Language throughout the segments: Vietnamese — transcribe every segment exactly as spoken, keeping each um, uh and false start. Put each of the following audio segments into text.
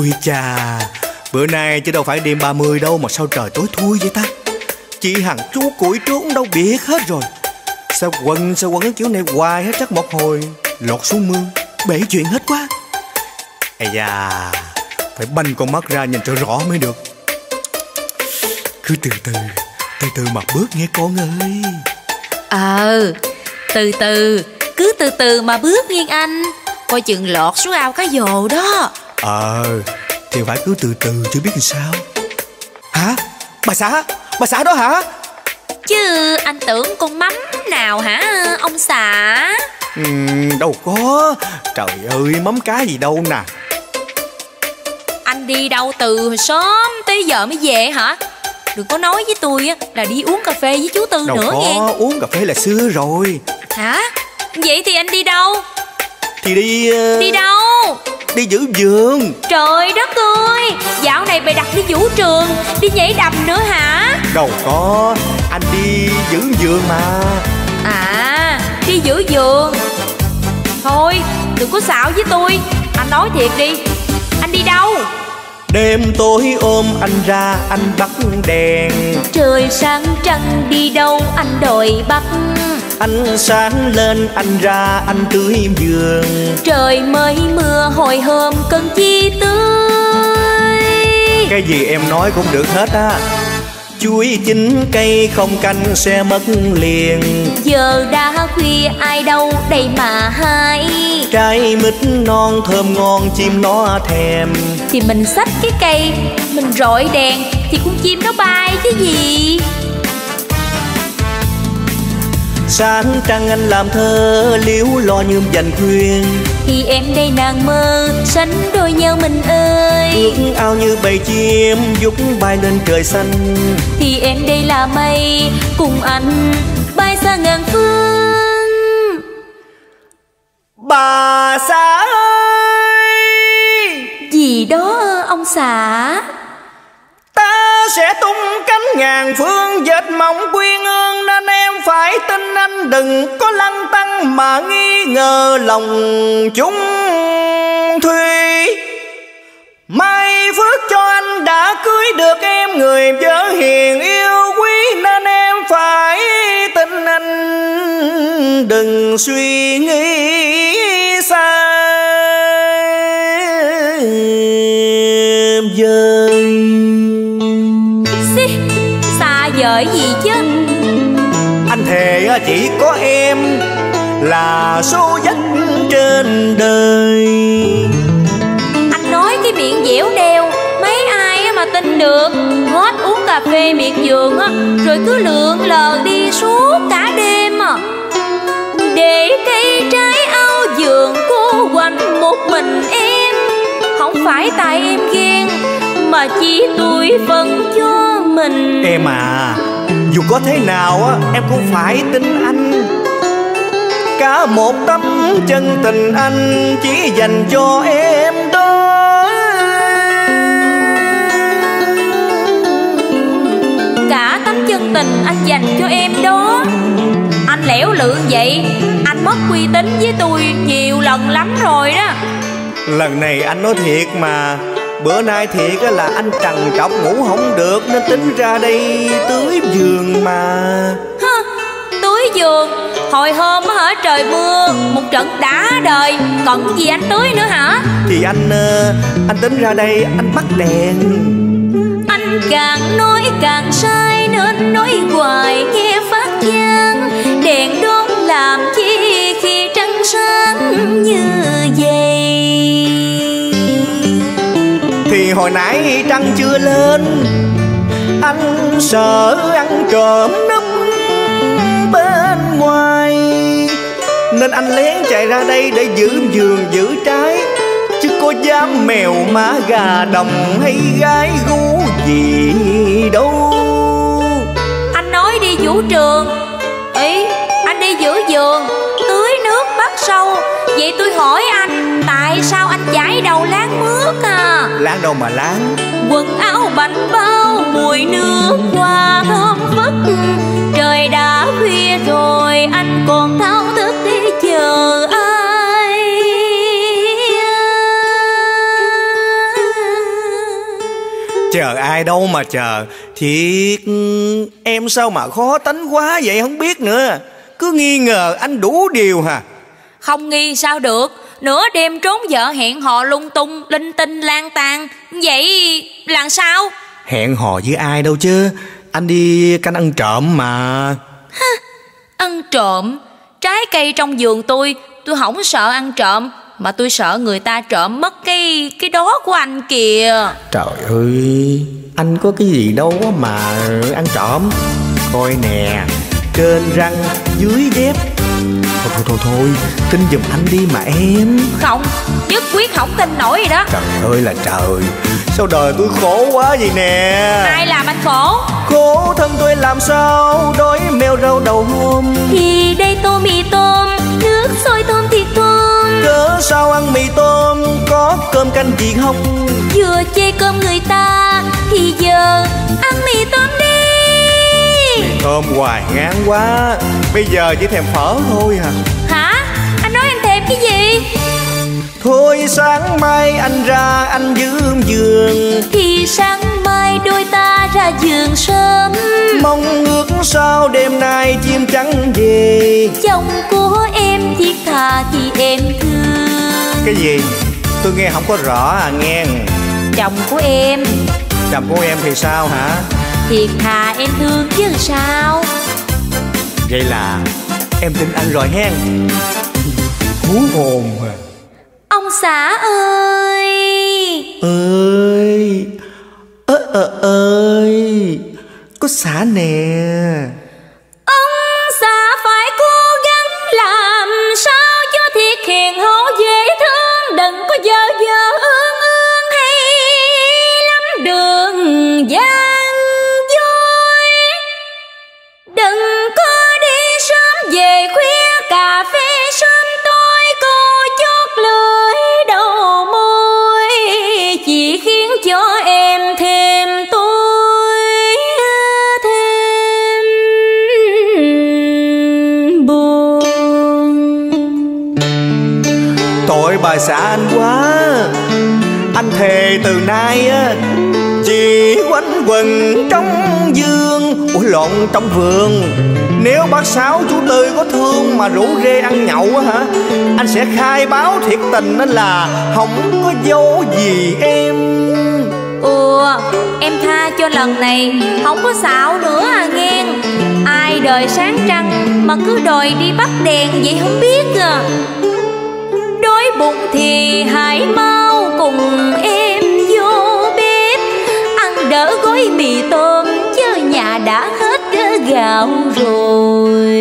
Ôi chà, bữa nay chứ đâu phải đêm ba mươi đâu mà sao trời tối thui vậy ta. Chị Hằng chú củi trốn đâu biết hết rồi. Sao quần sao quần cái kiểu này hoài hết, chắc một hồi lọt xuống mương bể chuyện hết quá. Ây da, phải banh con mắt ra nhìn cho rõ mới được. Cứ từ từ, từ từ mà bước nghe con ơi. Ờ, à, từ từ, cứ từ từ mà bước nghe anh. Coi chừng lọt xuống ao cá dồ đó. Ờ, à, thì phải cứ từ từ chứ biết làm sao. Hả? Bà xã, bà xã đó hả? Chứ anh tưởng con mắm nào hả ông xã? Ừ, đâu có. Trời ơi, mắm cá gì đâu nè. Anh đi đâu từ sớm tới giờ mới về hả? Đừng có nói với tôi là đi uống cà phê với chú Tư đâu nữa nghe. Đâu có, uống cà phê là xưa rồi. Hả? Vậy thì anh đi đâu? Thì đi... Uh... Đi đâu? Đi giữ vườn. Trời đất ơi, dạo này bày đặt đi vũ trường, đi nhảy đầm nữa hả? Đâu có, anh đi giữ vườn mà. À, đi giữ vườn. Thôi, đừng có xạo với tôi. Anh nói thiệt đi, anh đi đâu? Đêm tối ôm anh ra, anh bắt đèn. Trời sáng trăng đi đâu, anh đòi bắt. Anh sáng lên anh ra, anh tưới vườn. Trời mới mưa hồi hôm cần chi tưới. Cái gì em nói cũng được hết á. Chuối chín cây không canh sẽ mất liền. Giờ đã khuya ai đâu đây mà hái. Trái mít non thơm ngon chim nó thèm. Thì mình xách cái cây, mình rọi đèn thì con chim nó bay chứ gì. Sáng trăng anh làm thơ, liếu lo như dành khuyên. Thì em đây nàng mơ, sánh đôi nhau mình ơi. Ước ao như bầy chim, vút bay lên trời xanh. Thì em đây là mây, cùng anh bay xa ngàn phương. Bà xã ơi! Gì đó ông xã? Ta sẽ tung cánh ngàn phương, dệt mộng quyên ương. Nên em phải tin anh, đừng có lăng tăng mà nghi ngờ lòng chúng thuy. May phước cho anh đã cưới được em, người vợ hiền yêu quý. Nên em phải tin anh, đừng suy nghĩ xa vời. Bởi gì chứ anh thề chỉ có em là số giấc trên đời. Anh nói cái miệng dẻo đeo, mấy ai mà tin được. Hết uống cà phê miệng giường rồi cứ lượn lờ đi suốt cả đêm. Để cây trái ao vườn cô quạnh một mình em. Không phải tại em ghen mà chỉ tôi vẫn cho mình. Em à, dù có thế nào á, em cũng phải tin anh. Cả một tấm chân tình anh chỉ dành cho em đó. Cả tấm chân tình anh dành cho em đó. Anh lẻo lượn vậy, anh mất uy tín với tôi nhiều lần lắm rồi đó. Lần này anh nói thiệt mà. Bữa nay thiệt là anh trằn trọc ngủ không được, nên tính ra đây tưới vườn mà. Hơ, tưới vườn? Hồi hôm hả, trời mưa một trận đã đời, còn gì anh tưới nữa hả? Thì anh, anh tính ra đây anh bắt đèn. Anh càng nói càng sai nên nói hoài nghe phát chán. Đèn đốt làm chi khi trăng sáng như vậy. Thì hồi nãy trăng chưa lên, anh sợ ăn trộm nấp bên ngoài, nên anh lén chạy ra đây để giữ vườn giữ trái. Chứ có dám mèo má gà đồng hay gái gú gì đâu. Anh nói đi vũ trường, ý anh đi giữ vườn, tưới nước bắt sâu. Vậy tôi hỏi anh, tại sao anh chải đầu láng mướt à? Láng đâu mà láng. Quần áo bảnh bao mùi nước hoa thơm phức. Trời đã khuya rồi anh còn thao thức để chờ ai? Chờ ai đâu mà chờ. Thiệt em sao mà khó tánh quá vậy không biết nữa. Cứ nghi ngờ anh đủ điều hả? Không nghi sao được. Nửa đêm trốn vợ hẹn hò lung tung, linh tinh lang tàn, vậy làm sao? Hẹn hò với ai đâu chứ, anh đi canh ăn trộm mà. Ha, ăn trộm? Trái cây trong vườn tôi, tôi không sợ ăn trộm, mà tôi sợ người ta trộm mất cái cái đó của anh kìa. Trời ơi, anh có cái gì đâu mà ăn trộm. Coi nè, trên răng, dưới dép. Thôi thôi thôi thôi, tin giùm anh đi mà em. Không, nhất quyết không tin nổi gì đó. Trời ơi là trời, sao đời tôi khổ quá vậy nè. Ai làm anh khổ? Khổ thân tôi làm sao, đói mèo rau đầu hôm. Thì đây tô mì tôm, nước sôi tôm thịt tôm. Cớ sao ăn mì tôm, có cơm canh gì không? Vừa chê cơm người ta, thì giờ ăn mì tôm đi. Mì tôm hoài ngán quá, bây giờ chỉ thèm phở thôi hả? Hả? Anh nói anh thèm cái gì? Thôi sáng mai anh ra anh dưỡng giường. Thì sáng mai đôi ta ra giường sớm. Mong ước sao đêm nay chim trắng về. Chồng của em thiết tha thì em thương. Cái gì? Tôi nghe không có rõ à nghe. Chồng của em. Chồng của em thì sao hả? Thiệt thà em thương chứ sao. Vậy là em tin anh rồi hen. Hú hồn à. Ông xã ơi. Ơi ơ ơ ơi. Có xã nè. Ông xã phải cố gắng làm sao cho thiệt hiền hậu dễ thương. Đừng có dơ dơ ương ương hay lắm đường dây. Đừng có đi sớm về khuya, cà phê sớm tối cô chót lưỡi đầu môi, chỉ khiến cho em thêm tôi thêm buồn. Tội bà xã anh quá. Anh thề từ nay á chỉ quanh quần trong dương, ủa lộn trong vườn. Nếu bác Sáu chú Tư có thương mà rủ rê ăn nhậu á hả, anh sẽ khai báo thiệt tình đó là không có dấu gì em. Ừ, em tha cho lần này, không có xạo nữa à nghe. Ai đời sáng trăng mà cứ đòi đi bắt đèn vậy không biết à. Đói bụng thì hãy mau cùng em vô bếp, ăn đỡ gói mì tôm chứ nhà đã hết gạo rồi.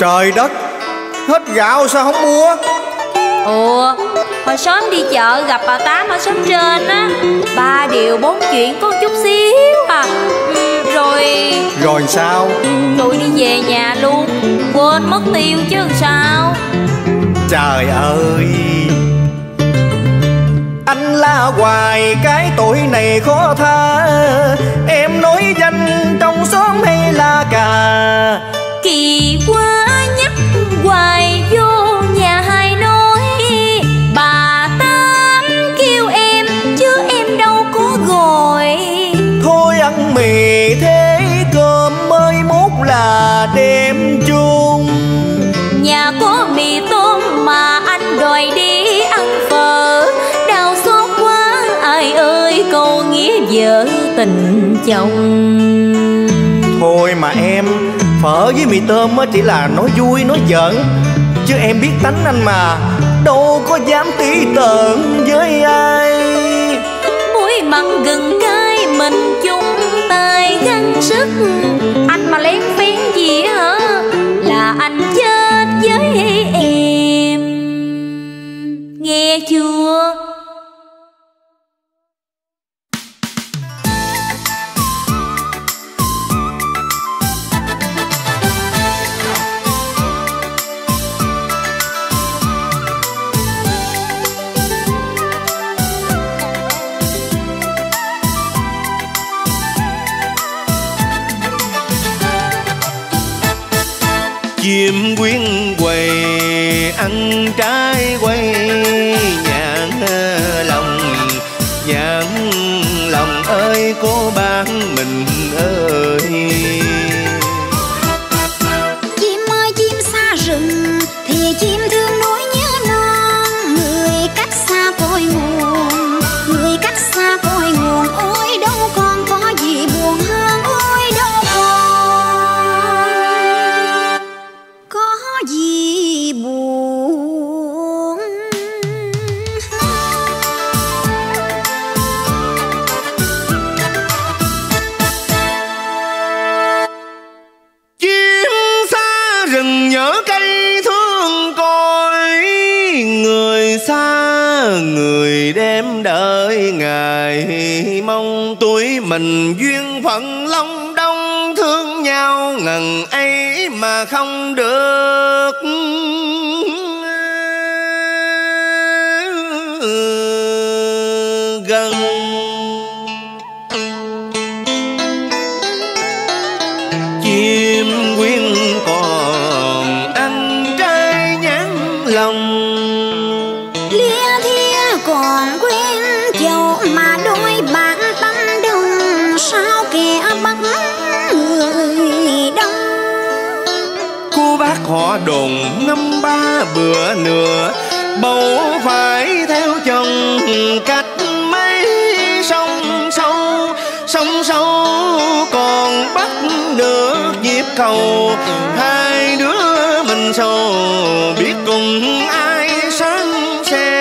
Trời đất, hết gạo sao không mua? Ủa, hồi sớm đi chợ gặp bà Tám ở xóm trên á, ba điều bốn chuyện có chút xíu à. Ừ, rồi rồi sao? Tôi đi về nhà luôn, quên mất tiêu chứ sao. Trời ơi, anh la hoài cái tuổi này khó tha. Em nói danh trong xóm hay la cà. Kỳ quá nhắc hoài vô nhà hai nói. Bà Tám kêu em chứ em đâu có gọi. Thôi ăn mì thế cơm mới mốt là đem chung. Nhà có mì tôm mà anh đòi đi ăn phở. Đau xót quá ai ơi, câu nghĩa vợ tình chồng. Thôi mà em, phở với mì tôm chỉ là nói vui nói giỡn, chứ em biết tánh anh mà, đâu có dám tí tợn với ai. Muối mặn gừng cay mình chung tay gắng sức. Anh mà lén phén gì hả là anh chết với em, nghe chưa? Chim quyến quầy ăn trái quay, nhãn lòng nhãn lòng cô bạn mình ơi. Chim ơi chim xa rừng thì chim thương núi nhớ non, người cách xa cội nguồn, người cách xa cội nguồn. Ôi đâu còn có gì buồn hơn, ôi đâu còn có gì buồn. Nhớ cây thương coi người xa, người đem đợi ngày mong tuổi mình duyên phận long đong, thương nhau ngần ấy mà không được gần. Họ đồn năm ba bữa nữa bầu phải theo chồng, cách mấy sông sâu sông sâu còn bắt được nhịp cầu. Hai đứa mình sầu biết cùng ai sáng xe,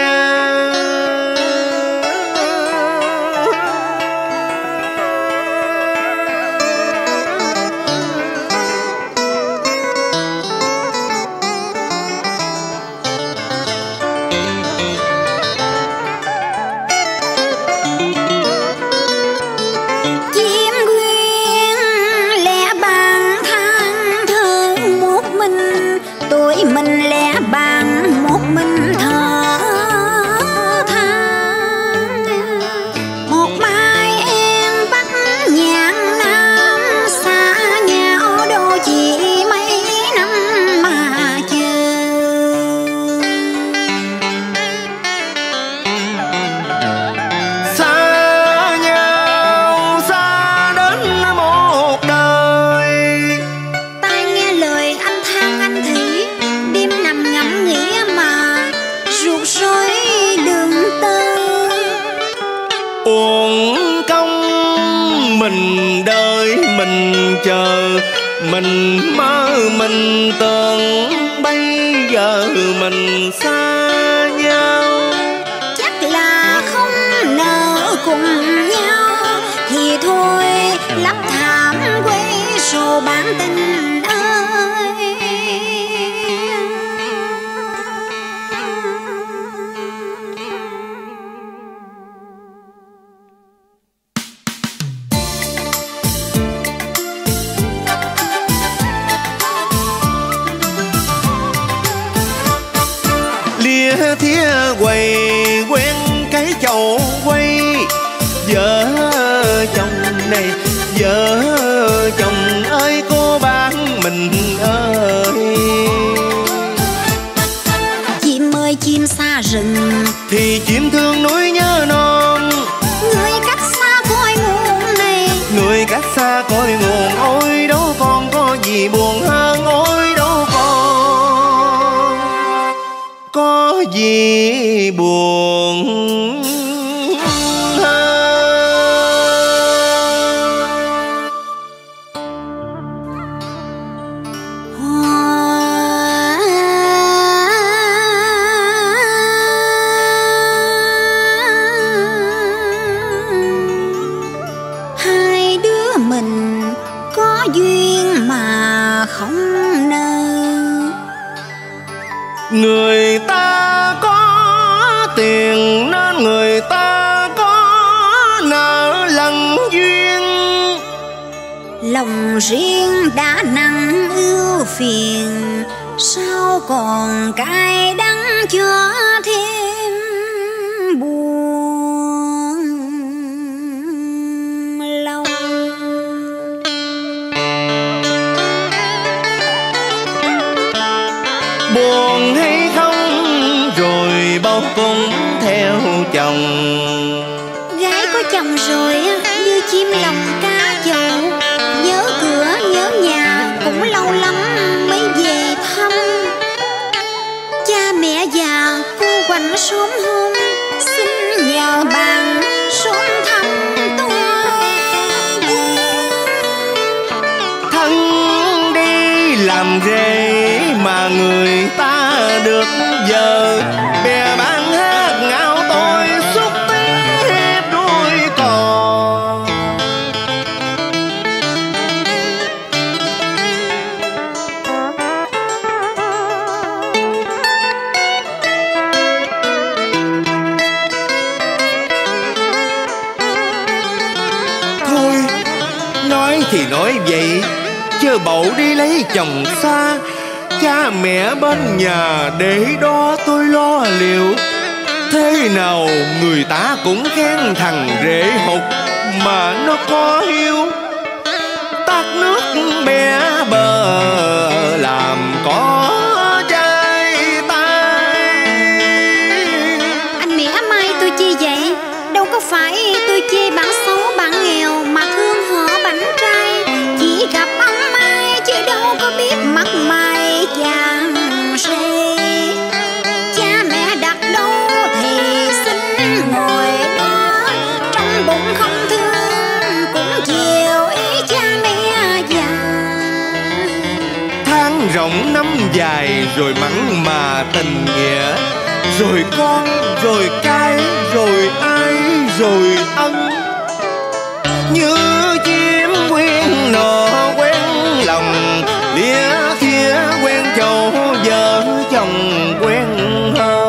mình mơ mình tưởng bây giờ mình xa nhau. Chắc là không nỡ cùng nhau thì thôi lấp thảm quê sầu bản tình ơi. Thía quầy quen cái chậu quay, vợ chồng này vợ chồng ơi cô bạn mình ơi. Chim ơi chim xa rừng thì chim thương núi nhớ non, người cách xa cội nguồn này, người cách xa cội nguồn. Ôi đâu còn có gì buồn hơn, ôi đâu có gì buồn. Người ta có tiền nên người ta có nợ lần duyên, lòng riêng đã nặng ưu phiền, sao còn cay đắng cho thêm buồn lòng. Buồn hay không rồi bao cũng theo chồng, gái có chồng rồi như chim lòng ca dậu, nhớ cửa nhớ nhà cũng lâu lắm mới về thăm. Cha mẹ già cô quạnh sớm hôm, xin nhờ bạn sớm thăm tôi. Thân đi làm rể mà người ta được giờ bè bán hát ngao tôi xúc tiếp đuôi cò. Thôi nói thì nói vậy, chớ bậu đi lấy chồng xa. Cha mẹ bên nhà để đó tôi lo liệu. Thế nào người ta cũng khen thằng rể hụt mà nó có hiếu. Tát nước bé bờ làm có trai tay. Anh mỉa mai tôi chi vậy? Đâu có phải tôi chê bạn xấu bạn nghèo mà thương họ bảnh trai. Chỉ gặp anh Mai chứ đâu có biết mặt mày. Cha mẹ đặt đâu thì xin ngồi đó, trong bụng không thương cũng chiều ý cha mẹ già. Tháng rộng năm dài rồi mặn mà tình nghĩa, rồi con rồi cái rồi ai rồi ân. Như chim quyên nọ quen lòng lía thía quen chầu vợ chồng quen hơi.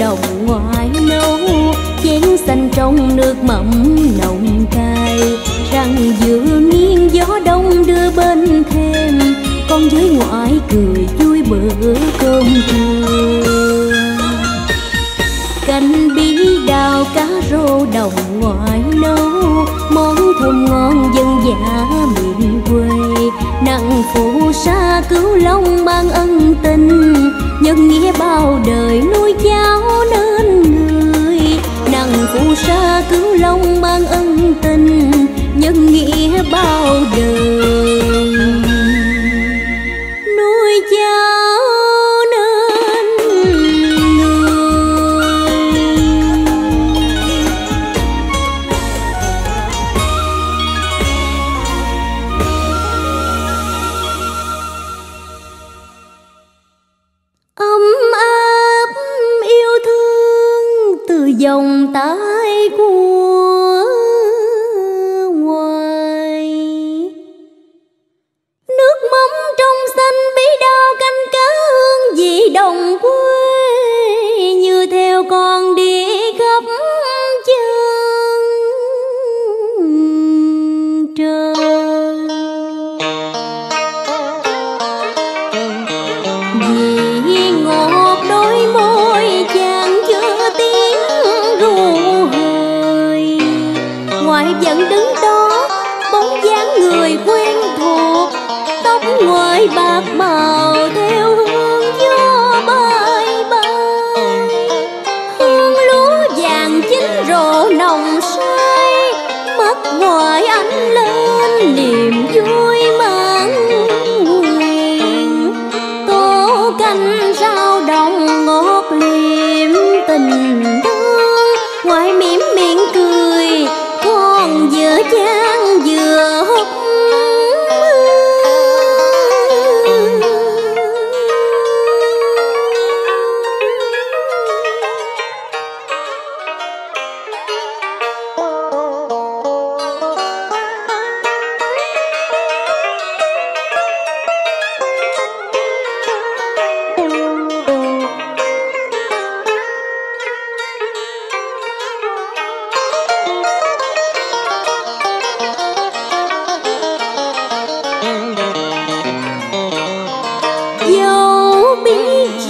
Đồng ngoài nấu chén xanh trong nước mắm nồng cay, răng giữa nghiêng gió đông đưa bên thêm con dưới ngoại cười vui bữa cơm trưa. Canh bí đào cá rô đồng ngoại nấu món thơm ngon dân dã miền quê, nặng phụ sa cứu long mang ân tình, nhân nghĩa bao đời nuôi cháu nên người. Nặng phụ sa cứu long mang ân tình, nhân nghĩa bao đời nuôi cháu nên người. Ấm áp yêu thương từ dòng tái của ngoài, nước mắm trong xanh bí đao canh cá hương vị đồng quê, như theo con đi khắp chân trời. Vẫn đứng đó bóng dáng người quen thuộc, tóc ngoài bạc màu theo hương gió bay bay. Hương lúa vàng chín rộ nồng say, mắt ngoài ánh lên niềm vui mãn nguyện. Tô canh rau đồng ngọt liềm tình thương, ngoài mỉm miệng cười con vừa chán vừa hút.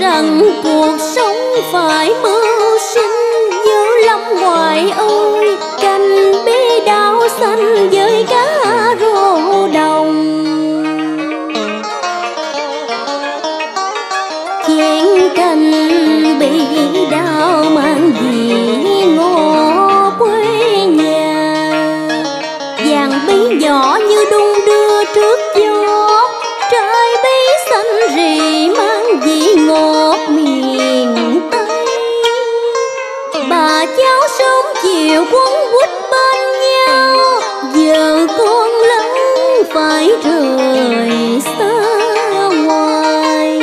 rằng cuộc sống phải mưu sinh dữ lắm ngoài ơi. Canh bí đảo xanh với cá rô đồng, chiến canh bị đau mang gì ngô quê nhà. Vàng bí nhỏ như đung đưa trước gió, trời bí xanh rì mang vị ngọt miền Tây. Bà cháu sớm chiều quấn quýt bên nhau, giờ con lớn phải rời xa ngoài.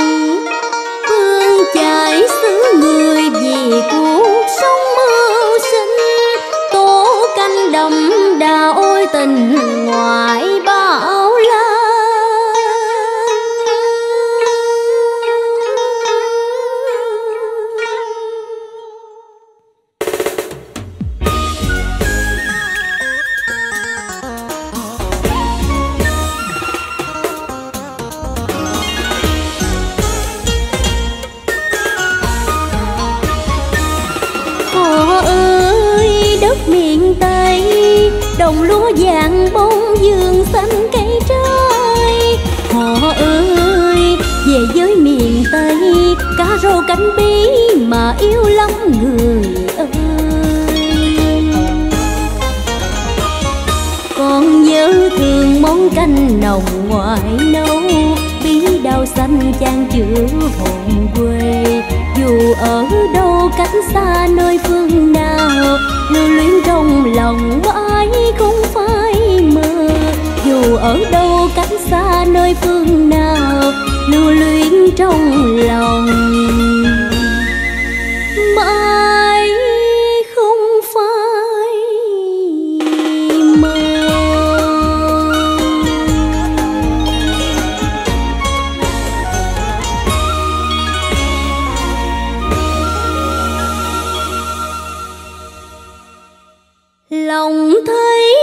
Phương chạy xứ người vì cuộc sống mưu sinh, tố canh đậm đà ôi tình ngoại bao la. Đồng lúa vàng bông vườn xanh cây trái, họ ơi về với miền Tây. Cá rô cánh bí mà yêu lắm người ơi. Con nhớ thương món canh nồng ngoại nấu, bí đao xanh chan chứa hồn quê. Dù ở đâu cách xa nơi phương nào, lưu luyến trong lòng mãi không phải mơ. Dù ở đâu cách xa nơi phương nào, lưu luyến trong lòng mãi không phải mơ. Lòng thấy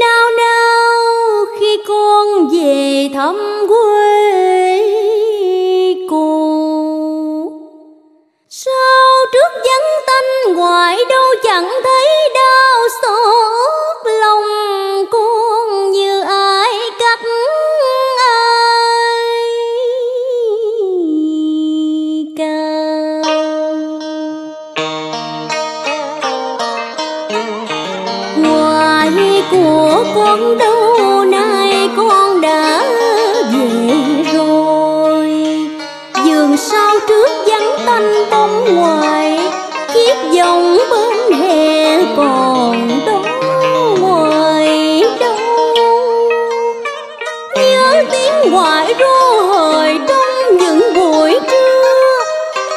nao nao khi con về thăm quê cô. Sao trước vắng tanh ngoài đâu chẳng thấy đau xót lòng con như ai cách ai ca. Của con đâu nay con đã về rồi, vườn sao trước vắng tanh bóng ngoài, chiếc vòng bên hè còn đâu ngoài đâu. Nhớ tiếng ngoại rô hồi trong những buổi trưa,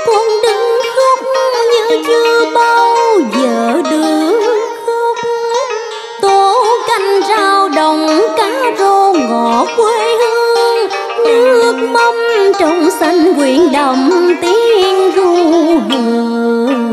con đừng khóc như chưa bao giờ được. Rau đồng cá rô ngọt quê hương, nước mắm trong xanh quyện đậm tiếng ru hờn.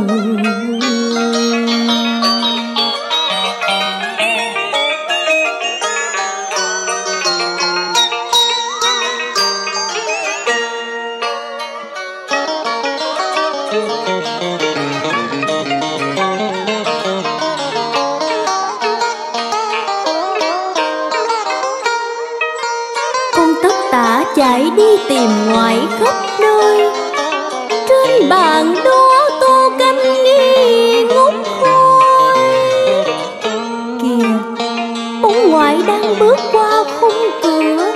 Chạy đi tìm ngoài khắp nơi, trên bàn đó tô canh nghi ngút khói. Kìa bóng ngoại đang bước qua khung cửa,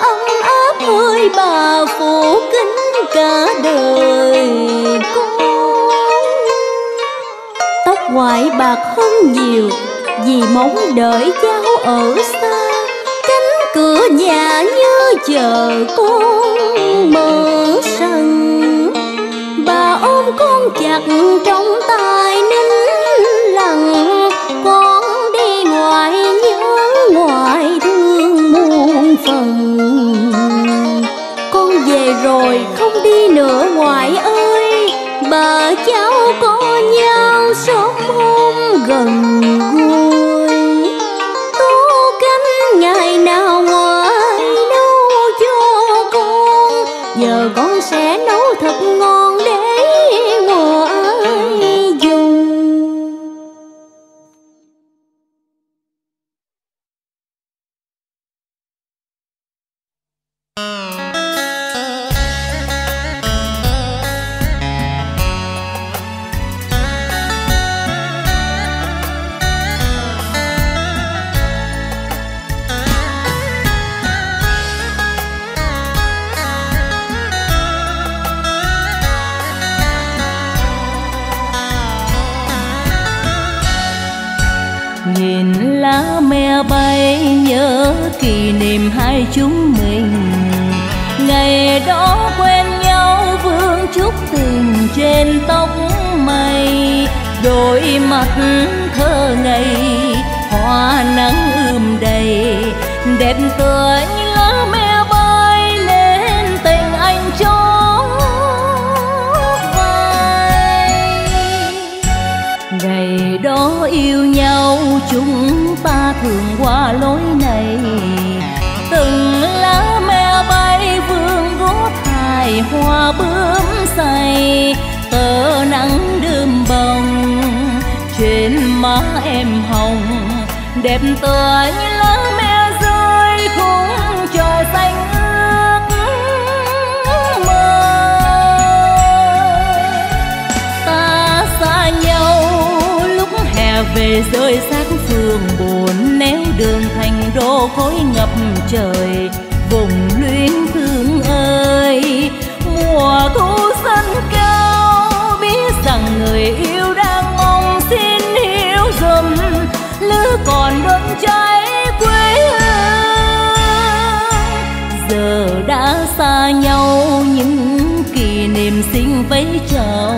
ấm áp hơi bà phủ kính cả đời con. Tóc ngoại bạc hơn nhiều vì mong đợi cháu ở xa, cửa nhà như chờ con mở sân. Bà ôm con chặt trong tay nín lặng, con đi ngoài nhớ ngoài thương muôn phần. Con về rồi không đi nữa ngoại ơi, bà cháu có nhau sớm hôm gần gũi. Ngày nào ngoài nấu cho con, giờ con sẽ nấu thật ngon. bay nhớ kỷ niệm hai chúng mình. Ngày đó quen nhau vương chút tình trên tóc mây, đôi mắt thơ ngây hoa nắng ươm đầy, đẹp tươi như lá me bay lên tình anh chót vai. Ngày đó yêu nhau chúng ta thường qua lối này, từng lá me bay vương gót hài hoa bướm say, tờ nắng đơm bông trên má em hồng, đẹp tươi như lá me rơi khung trời xanh ước mơ. Ta xa nhau lúc hè về rơi xác phường buồn, néo đường thành đô khói ngập trời vùng luyến thương ơi. Mùa thu xanh cao biết rằng người yêu đang mong, xin hiểu dùm lứa còn đốt cháy quê hương. Giờ đã xa nhau những kỷ niệm xinh vẫy chào,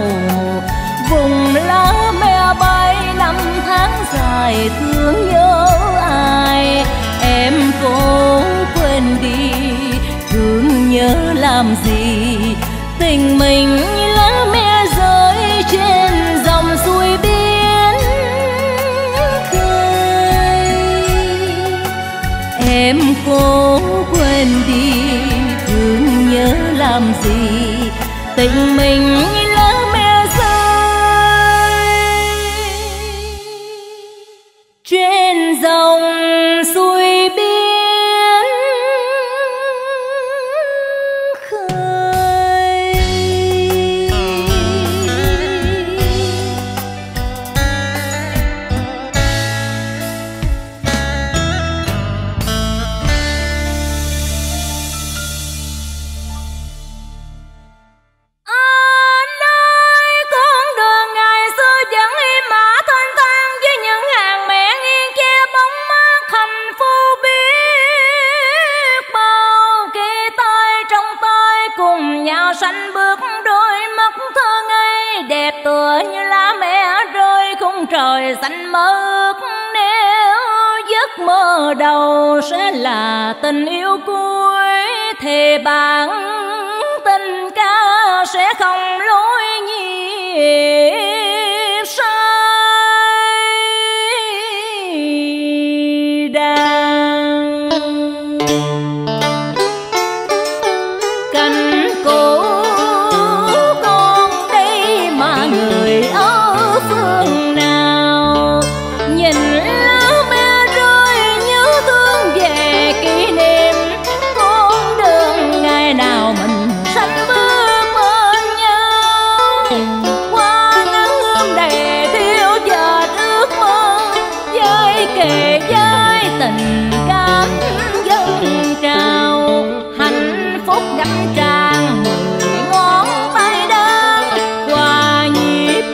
vùng lá me bay năm tháng dài thương nhớ ai. Em cố quên đi thương nhớ làm gì, tình mình như lá me rơi trên dòng suối biển khơi. Em cố quên đi thương nhớ làm gì, tình mình như lá me rơi trên dòng suối biển. Xanh mơ nếu giấc mơ đầu sẽ là tình yêu cuối, thì bản tình ca sẽ không lối nhịp say đàn. Cánh cổ con đây mà người ở phương tràn mười ngón tay đơn qua nhịp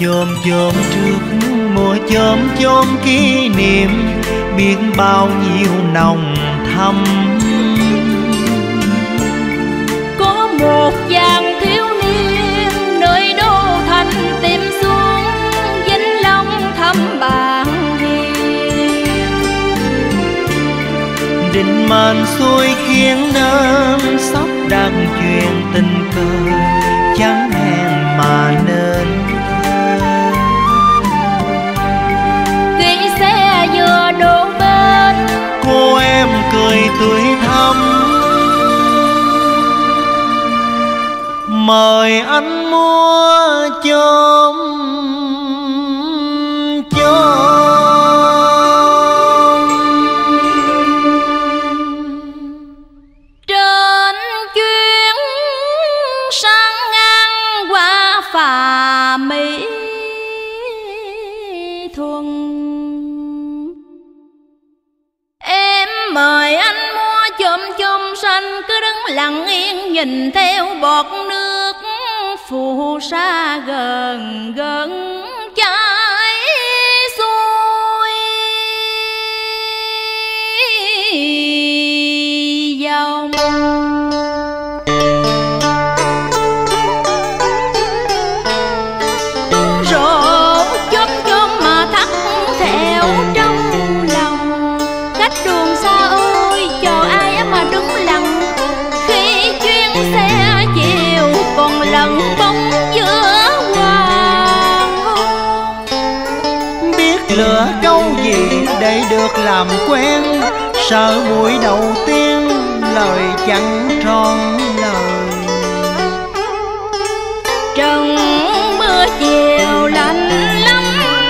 chôm chôm trước mùa chôm chôm kỷ niệm biết bao nhiêu nồng thâm. Có một chàng thiếu niên nơi đô thành tìm xuống Vĩnh Long thăm bạn hiền. Định mệnh xuôi khiến nên sắp đặt chuyện tình cờ chẳng hẹn mà nên kỹ xe vừa đổ bên cô em cười tươi thắm. Mời anh mua chôm chôm. Lặng yên nhìn theo bọt nước phù sa gần gần chảy xuôi dòng. Rộ chôm chôm mà thắt theo trong lòng cách đường xa ơi chờ ai em mà đứng lặng. Xe chiều còn lẫn bóng giữa hoàng hôn. Biết lựa câu gì để được làm quen, sợ buổi đầu tiên lời chẳng tròn lời. Trần mưa chiều lạnh lắm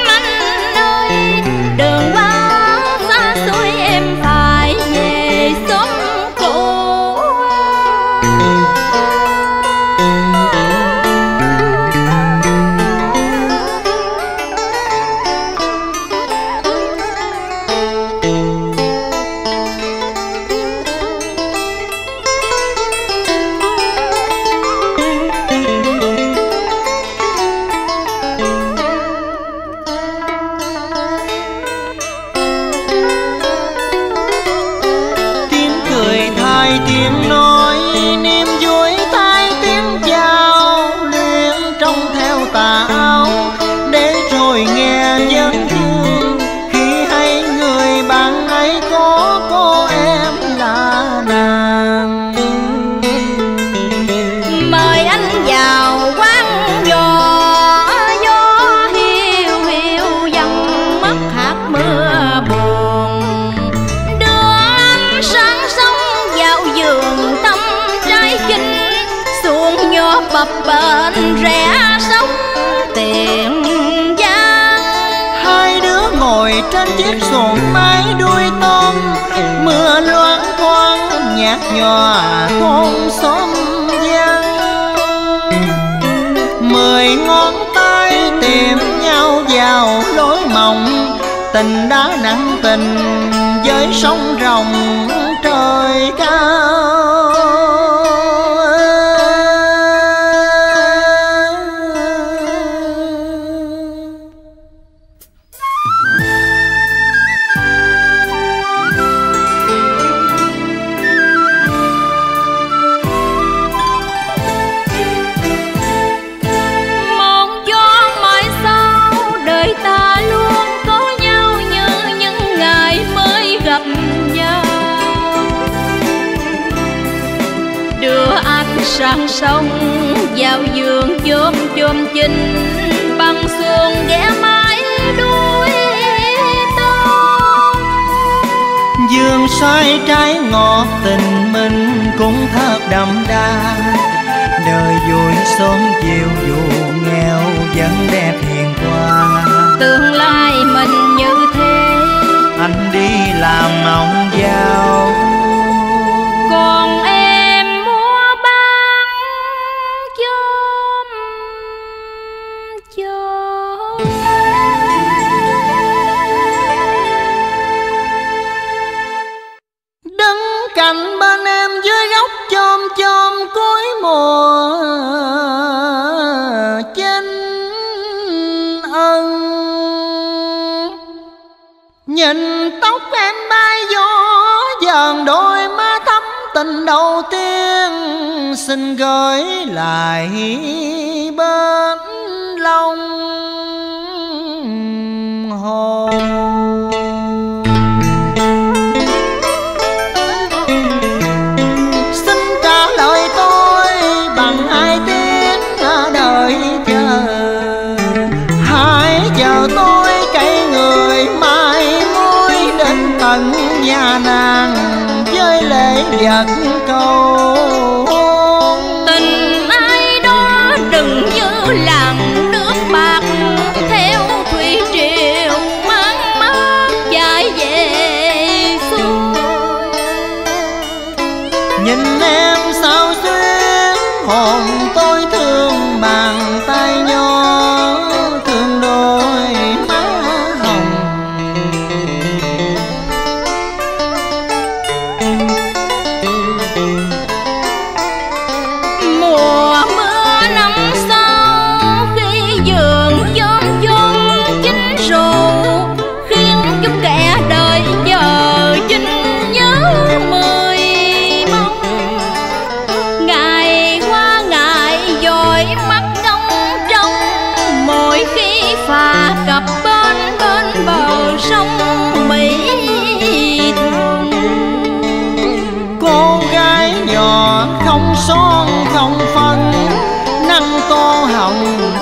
anh ơi, đường quá xa xôi em phải về xóm. Chiếc xuồng mái đuôi tôm mưa loáng thoáng nhạt nhòa thôn xóm vắng. Mười ngón tay tìm nhau vào lối mộng, tình đã nặng tình với sóng rồng trời cao. Sang sông vào giường chôm chôm chinh bằng xuồng ghé mái đuôi tôm. Dương xoay trái ngọt tình mình cũng thật đậm đà. Đời vui sớm chiều dù nghèo vẫn đẹp hiền hòa. Tương lai mình như thế anh đi làm ông giàu. Còn em cạnh bên em dưới góc chôm chôm cuối mùa chính. đầu tiên xin gửi lại bên lòng hồn. Nhà nàng với lễ vật câu tình ai đó đừng như làm nước bạc theo thủy triều mang mát dài về xuôi. Nhìn em sao xuyên hồn tôi thương bàn tay nhỏ thương đôi má hồng.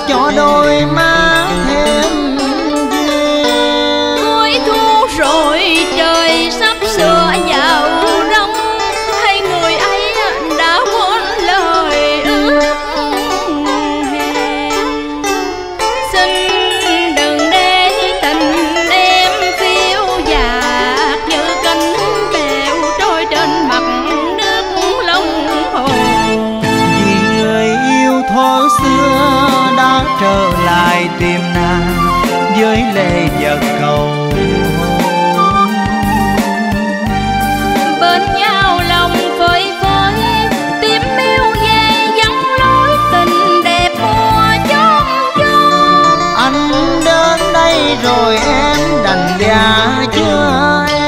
Cho đôi má thêm duyên. Cuối thu rồi trời sắp sửa vào đông, hay người ấy đã muốn lời ước hẹn. Xin đừng để tình em phiêu dạt như cánh bèo trôi trên mặt nước lòng hồ. Vì người yêu thuở xưa trở lại tìm nàng với lệ vật cầu bên nhau lòng phơi phới tìm yêu về vắng lối tình đẹp mùa chớm chớm. Anh đến đây rồi em đành giả chưa em.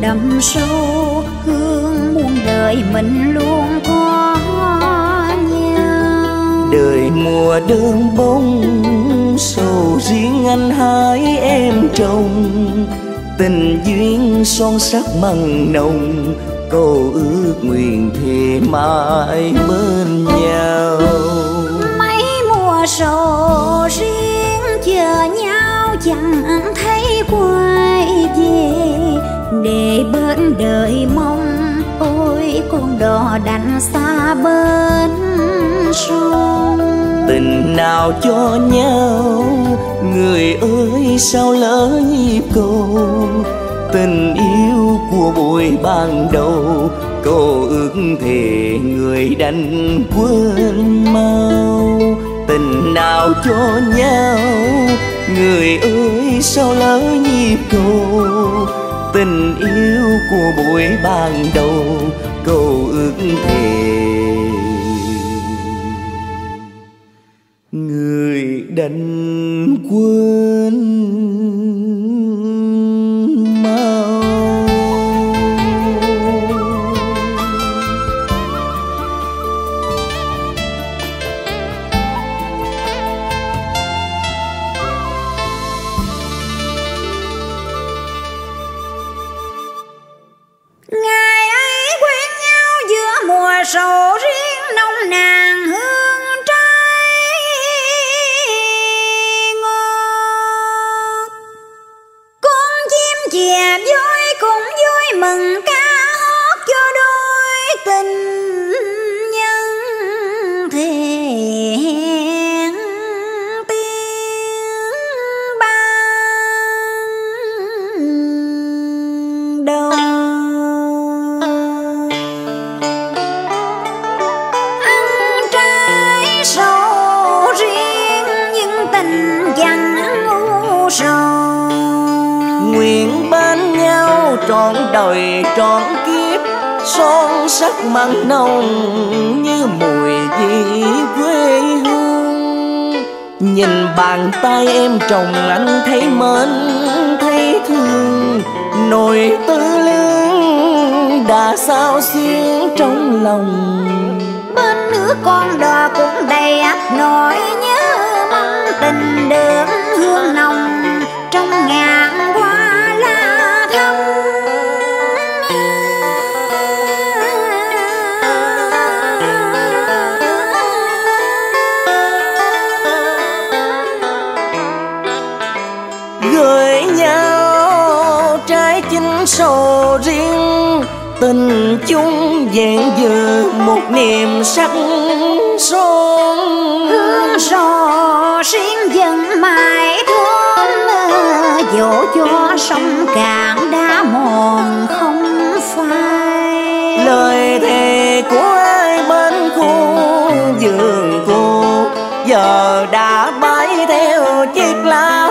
Đậm sâu hương muôn đời mình luôn có nhau. Đời mùa đơn bông sầu riêng anh hai em trồng, tình duyên son sắc mặn nồng, câu ước nguyện thề mãi bên nhau. Mấy mùa sầu riêng chờ nhau chẳng thấy quay về, để bên đời mong ôi con đò đành xa bên sông. Tình nào cho nhau người ơi sao lỡ nhịp cầu, tình yêu của buổi ban đầu cô ước thề người đành quên mau. Tình nào cho nhau người ơi sao lỡ nhịp cầu, tình yêu của buổi ban đầu câu ước thề người đành quên mau. Sầu riêng nông nàng hương trái ngọt, con chim chè vui cũng vui mừng ca hót cho đôi. đời trọn kiếp son sắc mặn nồng như mùi vị quê hương. Nhìn bàn tay em trồng anh thấy mến thấy thương, nỗi tư lương đã sao xuyên trong lòng. Bên nước con đò cũng đầy ắp nỗi nhớ mong, tình đường hương nồng trong ngàn hoa lá thắm. Gửi nhau trái chín sầu riêng, tình chung vẹn dư một niềm sắc son. Hương rò riêng dần mãi thơm, dỗ cho sông cạn đá mòn không phai. Lời thề của ai bên khu giường cô giờ đã bay theo chiếc lá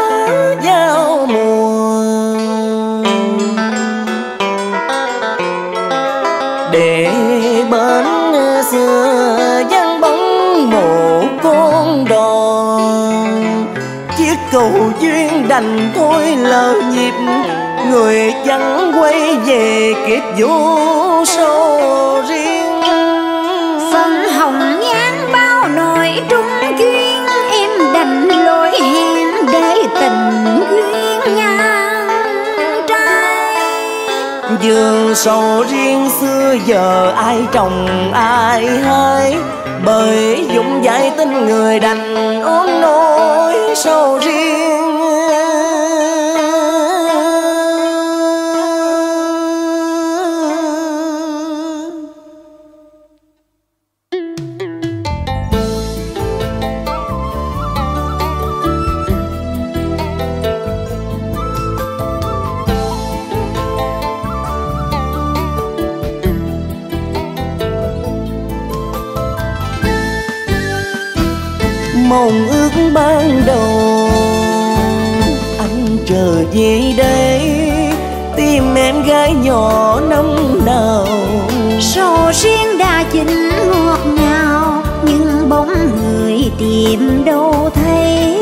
giao mùa. Để bên xưa vắng bóng một con đò, chiếc cầu duyên đành thôi lờ nhịp, người chẳng quay về kiếp vô sầu riêng. Phân hồng nhán bao nỗi trung duyên, em đành lối hẹn để tình duyên ngang trai. Giường sầu riêng xưa giờ ai trồng ai hái, bởi dũng dãi tin người đành ôm nỗi sầu riêng. Mong ước ban đầu anh trở về đây, tìm em gái nhỏ năm nào. Sầu riêng đã chín ngọt ngào, nhưng bóng người tìm đâu thấy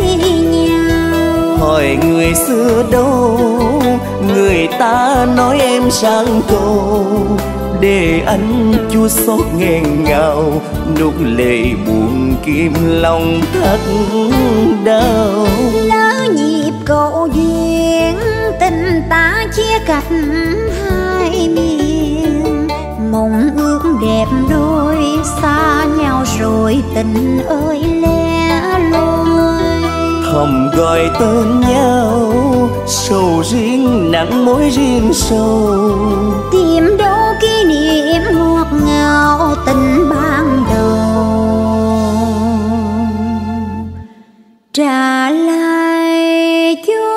nhau. Hỏi người xưa đâu, người ta nói em sang cầu, để anh chua xót nghẹn ngào, nốt lệ buồn kim lòng thắt đau. Lỡ nhịp cầu duyên, tình ta chia cách hai miền. Mộng ước đẹp đôi, xa nhau rồi tình ơi lẻ loi. Không gọi tên nhau, sầu riêng nắng mối riêng sầu. Tìm đâu kỷ niệm ngọt ngào tình ban đầu trả lại cho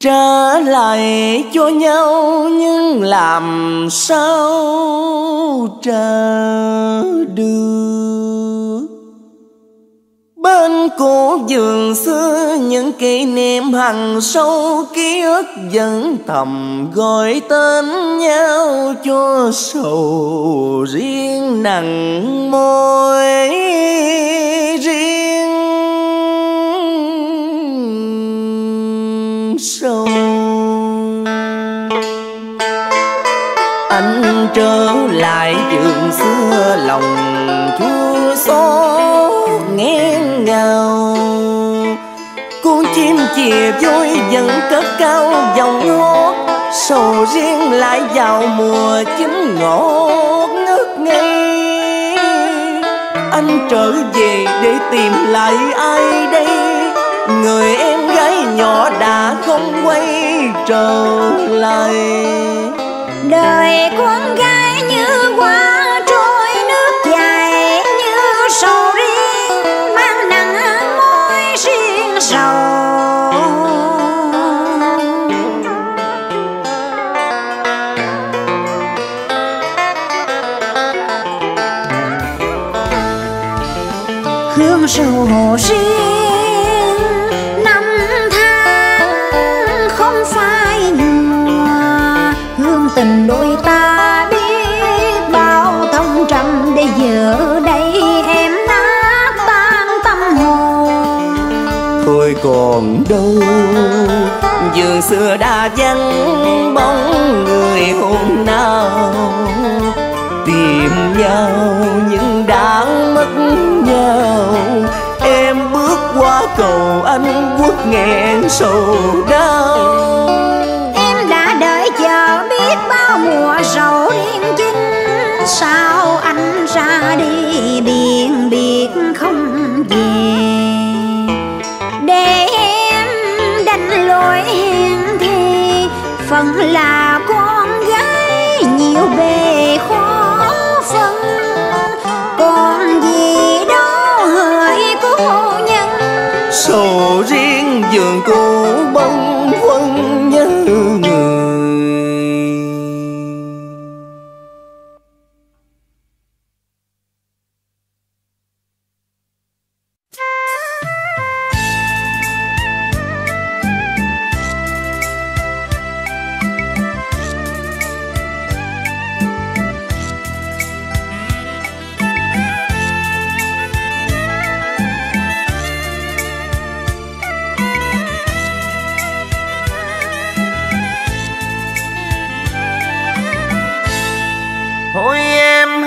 trả lại cho nhau, nhưng làm sao trả được. Bên cổ giường xưa những kỷ niệm hằn sâu ký ức, vẫn thầm gọi tên nhau cho sầu riêng nặng môi riêng. Anh trở lại giường xưa lòng chua xót nghẹn ngào, con chim chìa vui vẫn cất cao dòng hót. Sầu riêng lại vào mùa chín ngọt ngất ngây, anh trở về để tìm lại ai đây. Người em gái nhỏ đã không quay trở lại. Đời con gái như hoa trôi nước dài, như sầu riêng mang nặng mối riêng sầu. hương sầu hồ riêng năm tháng không phai nhòa, hương tình đôi ta biết bao thâm trầm, để giờ đây em đã tan tâm hồn. Thôi còn đâu giường xưa đã vắng bóng người hôm nào, tìm nhau nhưng đã mất nhau. Em bước qua cầu anh vuốt nghẹn sầu đau. Em đã đợi chờ biết bao mùa sầu riêng chinh, sao anh ra đi biển biệt không về, để em đánh lối hẹn thề phận là con gái nhiều bề khó. Còn gì đó hỡi cô nhân, sầu riêng giường cô bông quân nhớ người.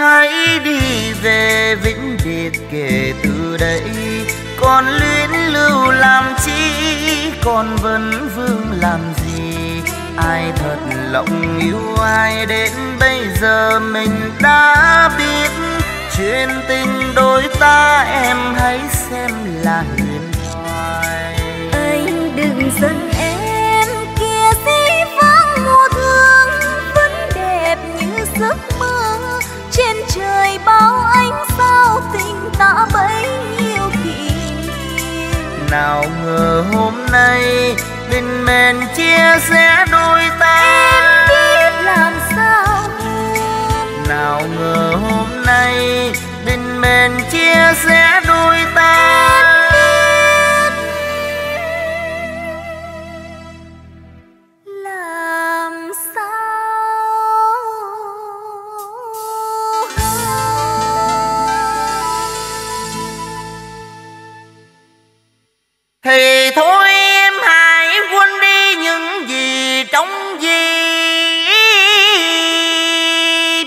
Hãy đi về vĩnh biệt, kể từ đây còn luyến lưu làm chi, còn vấn vương làm gì. Ai thật lòng yêu ai đến bây giờ mình đã biết, chuyện tình đôi ta em hãy xem là huyền thoại. Anh đừng giận em, kia dĩ vãng mùa thương vẫn đẹp như giấc mơ. Trên trời bao ánh sao tình ta bấy nhiêu kỷ niệm, nào ngờ hôm nay tình mền chia sẻ đôi ta. Em biết làm sao hơn, nào ngờ hôm nay tình mền chia sẻ đôi ta. Em biết làm sao. Thì thôi em hãy quên đi những gì trong dĩ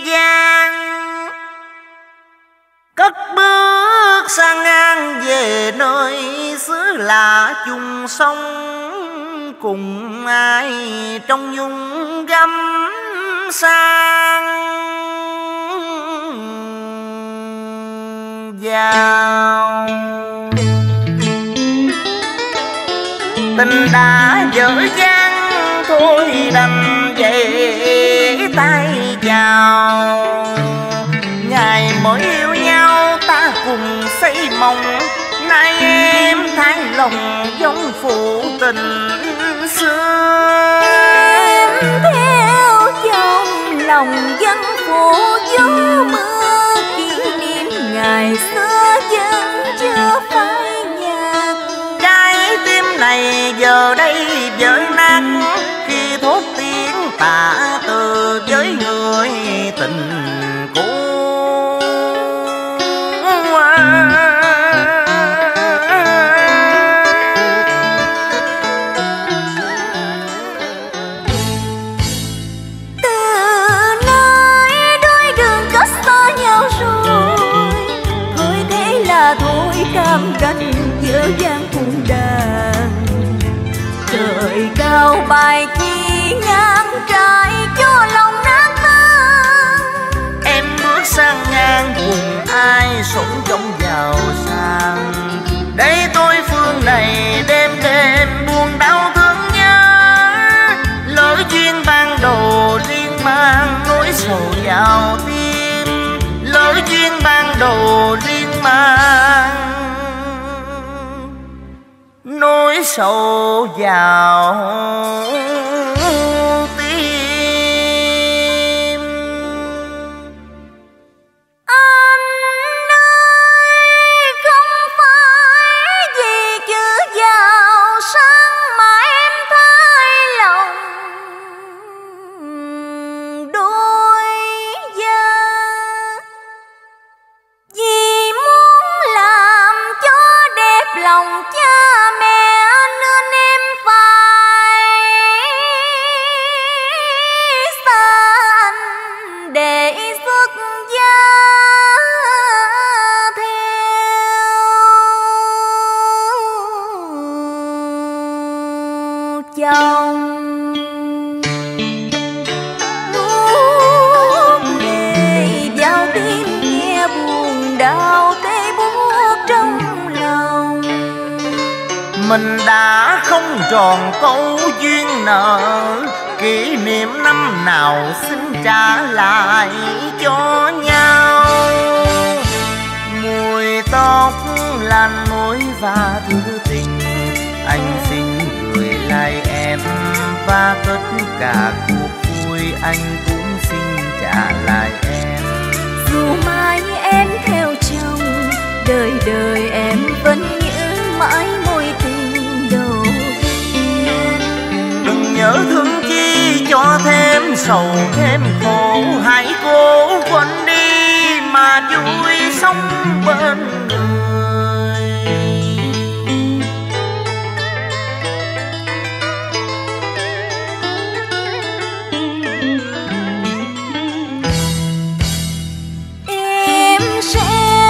vãng, cất bước sang ngang về nơi xứ lạ chung sống cùng ai trong nhung gấm sang vào. Tình đã dở dang thôi đành vậy tay chào, ngày mỗi yêu nhau ta cùng xây mộng. Nay em thay lòng giống phụ tình xưa, em theo trong lòng dân phụ gió mưa, kỷ niệm ngày xưa vẫn chưa phai. Này giờ đây vỡ nát khi thốt tiếng tạ từ với người tình cũ. Từ nơi đôi đường cách xa nhau rồi, thôi thế là thôi cam cánh giữa gian cùng đời. Trời cao bài chi ngang trái cho lòng nát tan. Em bước sang ngang cùng ai sống trong giàu sang, đây tôi phương này đêm đêm buồn đau thương nhớ. Lối duyên ban đầu riêng mang nỗi sầu giàu tim, lối duyên ban đầu riêng mang nỗi sầu giàu tim. Anh ơi không lòng cha mẹ nên em phải xa anh để xuất gia theo chồng. Mình đã không tròn câu duyên nợ, kỷ niệm năm nào xin trả lại cho nhau. Mùi tóc lan môi và thư tình, anh xin gửi lại em và tất cả cuộc vui anh cũng xin trả lại em. Dù mai em theo chồng, đời đời em vẫn nhớ mãi môi tình. Nhớ thương chi cho thêm sầu thêm khổ, hãy cố quên đi mà vui sống bên người. Em sẽ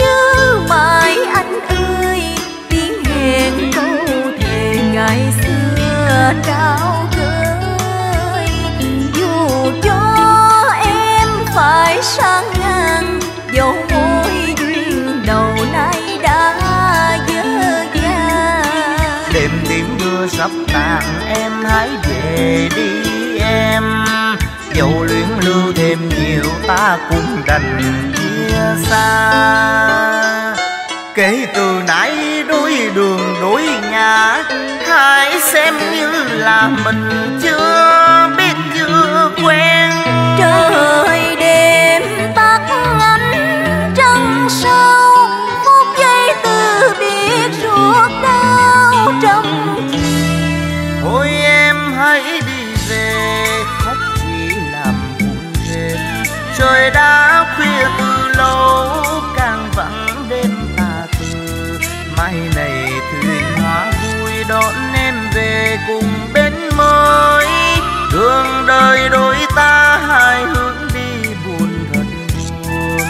nhớ mãi anh ơi, tiếng hẹn câu thề ngày xưa trao. Sáng ngang dấu mối duyên đầu nay đã dở dang. Đêm đêm mưa sắp tàn em hãy về đi em, dẫu luyến lưu thêm nhiều ta cũng đành chia xa. Kể từ nãy đối đường đối ngã, hãy xem như là mình chưa biết chưa quen. Trời trời đã khuya từ lâu, càng vắng đêm tà tư. Mai này thuyền hóa vui đón em về cùng bến mới. Đường đời đôi ta hai hướng đi buồn thật buồn.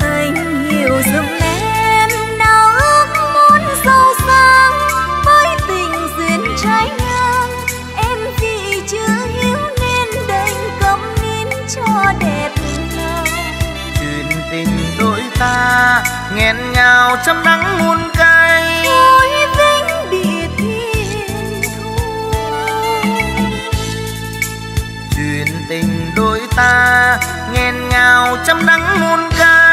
Anh hiểu giùm em nào ước muốn sâu xa với tình duyên trái ngang. Em vì chưa hiểu nên đành câm nín cho đẹp. Tình đôi ta nghẹn ngào trong nắng muôn cay, mối vĩnh biệt thiên thu. Chuyện tình đôi ta nghẹn ngào trong nắng muôn cay.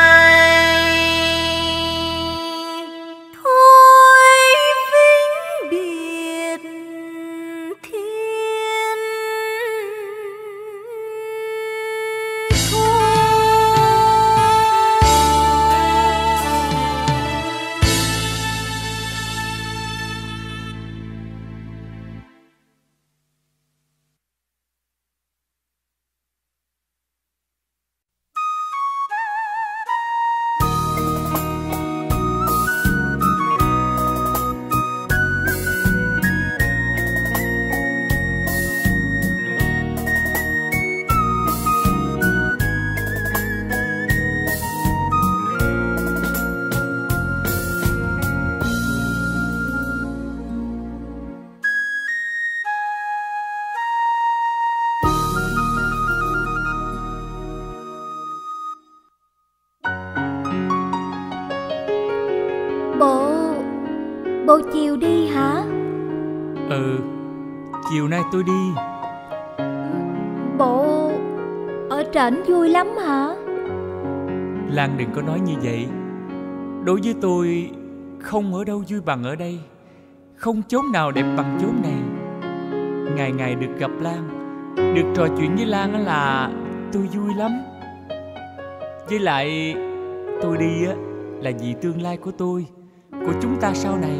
Tôi đi. Bộ ở trển vui lắm hả? Lan đừng có nói như vậy. Đối với tôi, không ở đâu vui bằng ở đây, không chốn nào đẹp bằng chốn này. Ngày ngày được gặp Lan, được trò chuyện với Lan là tôi vui lắm. Với lại tôi đi á là vì tương lai của tôi, của chúng ta sau này.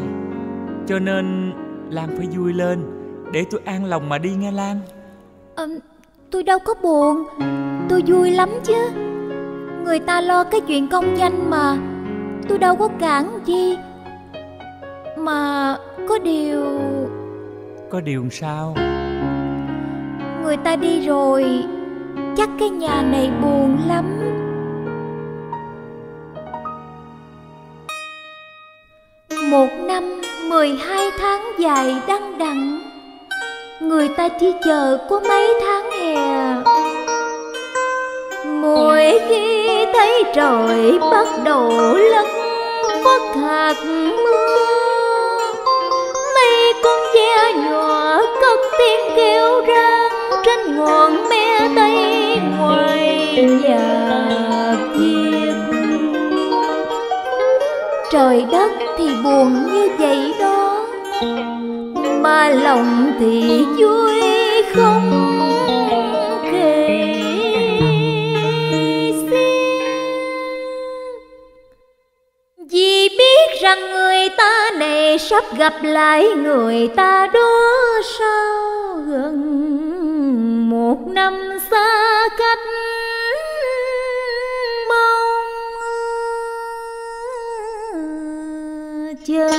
Cho nên Lan phải vui lên để tôi an lòng mà đi nghe Lan. À, tôi đâu có buồn, tôi vui lắm chứ. Người ta lo cái chuyện công danh mà, tôi đâu có cản chi. mà có điều... Có điều sao? Người ta đi rồi, chắc cái nhà này buồn lắm. Một năm mười hai tháng dài đăng đẳng, người ta chỉ chờ có mấy tháng hè. Mỗi khi thấy trời bắt đầu lất phất hạt mưa, mây con ve nhỏ cất tiếng kêu răng trên ngọn me tây ngoài nhà chiếc. Trời đất thì buồn như vậy đó, mà lòng thì vui không kể xiết. Vì biết rằng người ta này sắp gặp lại người ta đó sau gần một năm xa cách. Chờ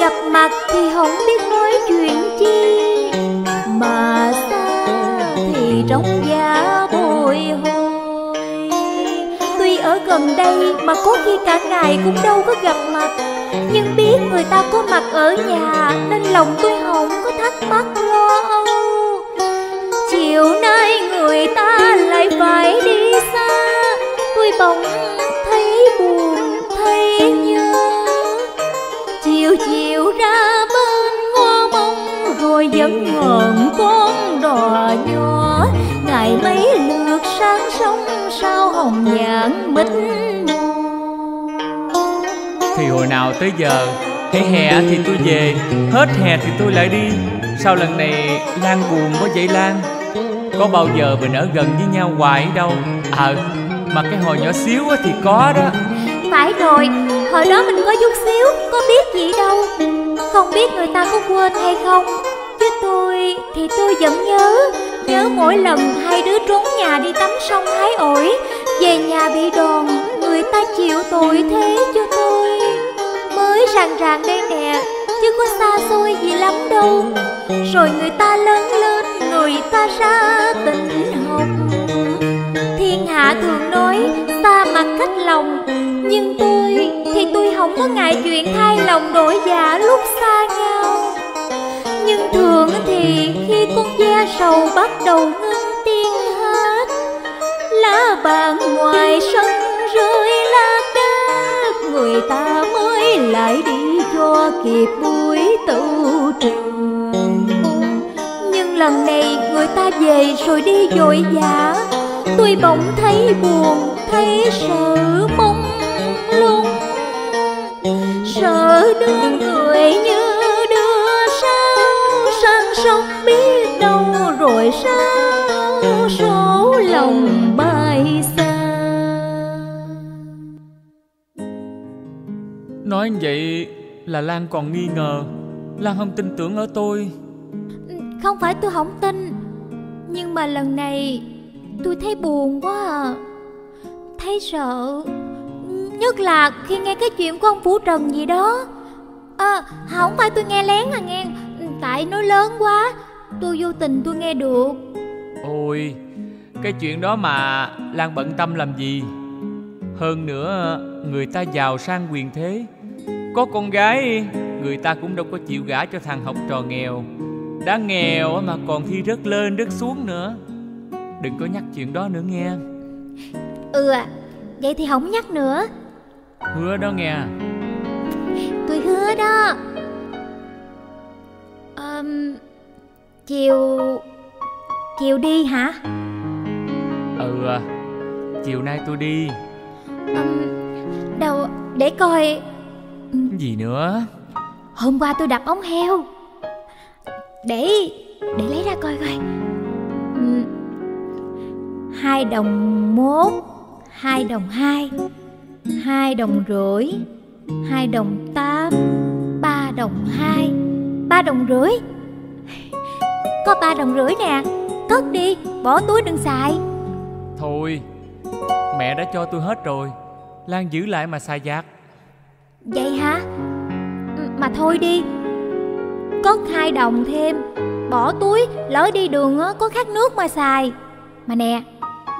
gặp mặt thì không biết nói chuyện chi, mà xa thì trống giá bồi hồi. Tuy ở gần đây mà có khi cả ngày cũng đâu có gặp mặt, nhưng biết người ta có mặt ở nhà nên lòng tôi không có thắc mắc lo âu. Chiều nay người ta lại phải đi xa, tôi bỗng thấy buồn nhớ. Chiều chiều ra bên ngõ mông rồi vẫn ngọn con đò nhỏ, ngày mấy lượt sáng sông sao hồng nhạn mịt mù. Thì hồi nào tới giờ thấy hè thì tôi về, hết hè thì tôi lại đi. Sao lần này Lan buồn quá vậy Lan? Có bao giờ mình ở gần với nhau hoài đâu. Ờ à, mà cái hồi nhỏ xíu thì có đó. Phải rồi, hồi đó mình có chút xíu, có biết gì đâu. Không biết người ta có quên hay không, chứ tôi thì tôi vẫn nhớ. Nhớ mỗi lần hai đứa trốn nhà đi tắm sông hái ổi, về nhà bị đòn, người ta chịu tội thế cho tôi. Mới ràng ràng đây nè, chứ có xa xôi gì lắm đâu. Rồi người ta lớn lên, người ta ra tỉnh học. Thiên hạ thường nói xa mặt cách lòng, nhưng tôi thì tôi không có ngại chuyện thay lòng đổi dạ lúc xa nhau. Nhưng thường thì khi con ve sầu bắt đầu ngưng tiếng hát, lá bàn ngoài sân rơi lá cát, người ta mới lại đi cho kịp buổi tựu trường. Nhưng lần này người ta về rồi đi vội vã, tôi bỗng thấy buồn, thấy sợ mong lung. Sợ đưa người như đưa sao sang sông, biết đâu rồi sao số lòng bay xa. Nói vậy là Lan còn nghi ngờ, Lan không tin tưởng ở tôi. Không phải tôi không tin, nhưng mà lần này tôi thấy buồn quá à, thấy sợ. Nhất là khi nghe cái chuyện của ông Phủ Trần gì đó. À, không phải tôi nghe lén à nghe, tại nó lớn quá, tôi vô tình tôi nghe được. Ôi, cái chuyện đó mà Lan bận tâm làm gì? Hơn nữa người ta giàu sang quyền thế, có con gái người ta cũng đâu có chịu gả cho thằng học trò nghèo. Đã nghèo mà còn thi rớt lên rớt xuống nữa. Đừng có nhắc chuyện đó nữa nghe. Ừ à, vậy thì không nhắc nữa. Hứa đó nghe. Tôi hứa đó. À, chiều chiều đi hả? Ừ à, chiều nay tôi đi. À, đâu để coi. Gì nữa? Hôm qua tôi đập ống heo. Để để lấy ra coi coi. Hai đồng một, hai đồng hai, hai đồng rưỡi, hai đồng tám, ba đồng hai, ba đồng rưỡi. Có ba đồng rưỡi nè, cất đi, bỏ túi đừng xài. Thôi, mẹ đã cho tôi hết rồi, Lan giữ lại mà xài giặt. Vậy hả? Mà thôi đi, cất hai đồng thêm, bỏ túi, lỡ đi đường có khát nước mà xài. Mà nè,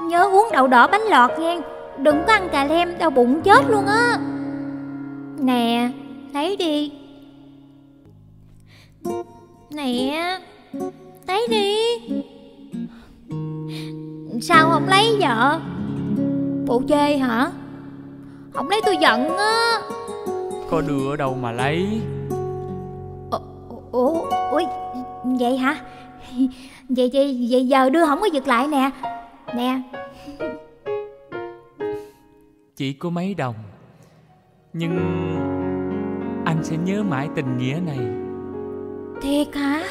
nhớ uống đậu đỏ bánh lọt nha, đừng có ăn cà lem, đau bụng chết luôn á. Nè, lấy đi. Nè, lấy đi. Sao không lấy vợ? Bộ chê hả? Không lấy tôi giận á. Có đưa đâu mà lấy. Ủa, ui, vậy hả? Vậy, vậy, vậy giờ đưa không có giật lại nè. Nè, chỉ có mấy đồng, nhưng anh sẽ nhớ mãi tình nghĩa này. Thiệt hả?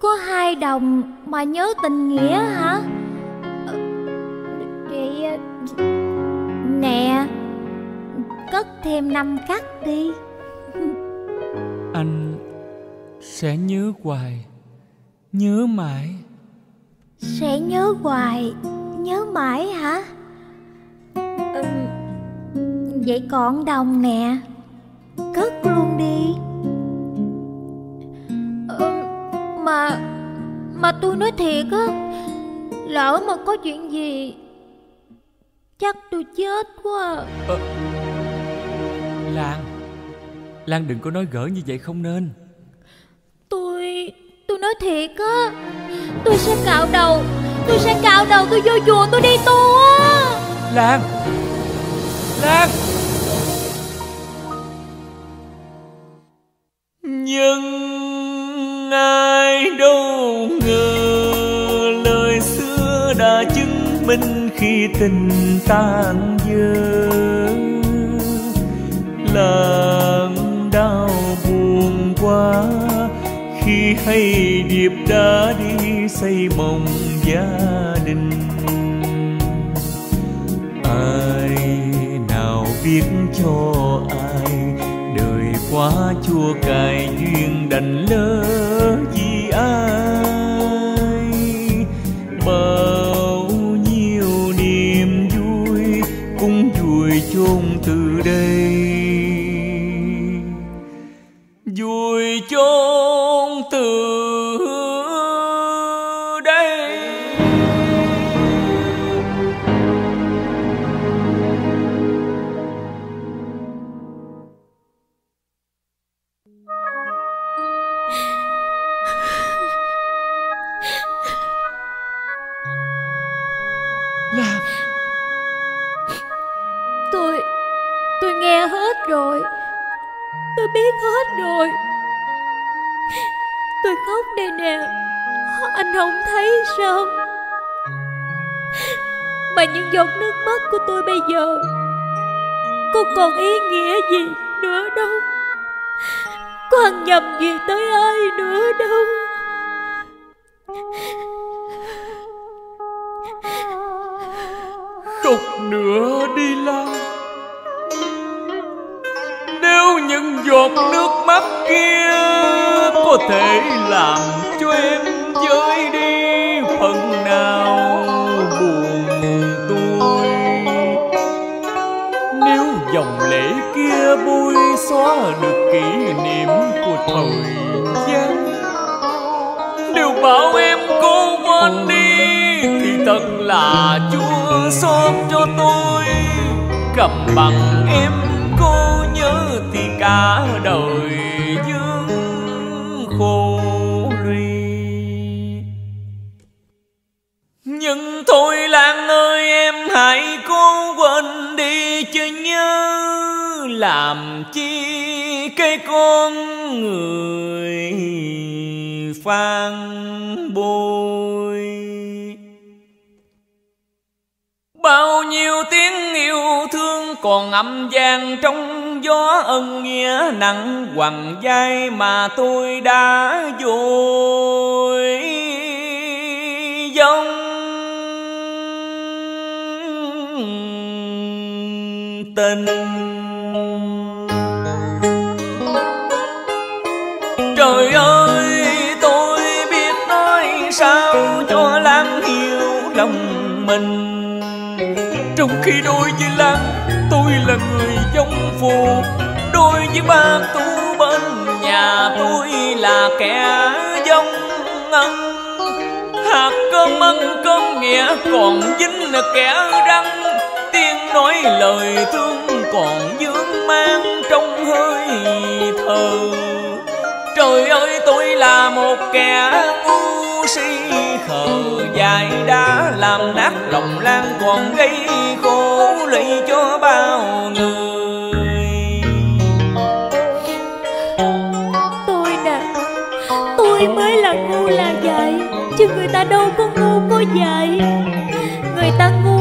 Có hai đồng mà nhớ tình nghĩa hả? Vậy... nè, cất thêm năm cắt đi. Anh sẽ nhớ hoài, nhớ mãi. Sẽ nhớ hoài, nhớ mãi hả? Ừ, vậy còn đồng nè, cất luôn đi. Ừ, mà mà tôi nói thiệt á, lỡ mà có chuyện gì chắc tôi chết quá. Ờ, Lan, Lan đừng có nói gỡ như vậy, không nên. Tôi, tôi nói thiệt á, tôi sẽ cạo đầu, tôi sẽ cạo đầu, tôi vô chùa tôi đi tu á. Lan, Lan. Nhưng ai đâu ngờ lời xưa đã chứng minh khi tình tan vỡ là đau buồn quá khi hay Điệp đã đi xây mộng gia đình. Ai nào biết cho ai đời quá chua cay duyên đành lỡ vì ai. Bao nhiêu niềm vui cũng vùi chôn từ đây, vùi chôn từ rồi, tôi biết hết rồi. Tôi khóc đây nè, anh không thấy sao? Mà những giọt nước mắt của tôi bây giờ có còn ý nghĩa gì nữa đâu, có ăn nhầm gì tới ai nữa đâu. Khóc nữa đi Lan. Nếu những giọt nước mắt kia có thể làm cho em vơi đi phần nào buồn tôi, nếu dòng lệ kia bôi xóa được kỷ niệm của thời gian, nếu bảo em cố quên đi thì thật là chua xót cho tôi. Cầm bằng em cô nhớ thì cả đời vương khổ lụy. Nhưng thôi Lan ơi, em hãy cố quên đi chứ nhớ làm chi cái con người phàn bội. Bao nhiêu tiếng yêu thương còn âm vang trong gió, ân nghĩa nặng quằn vai mà tôi đã vội dòng tình. Trời ơi, tôi biết nói sao cho Lan hiểu lòng mình, trong khi đôi với Lan tôi là người giống công phu. Đối với bác tu bên nhà tôi là kẻ dông ăn. Hạt cơm ăn cơm nghĩa còn dính là kẻ răng. Tiếng nói lời thương còn vương mang trong hơi thở. Trời ơi tôi là một kẻ ngu si khờ dại, đã làm nát lòng lan còn gây khổ lụy cho bao người. Tôi nè, tôi mới là ngu là dại, chứ người ta đâu có ngu có dại. Người ta ngu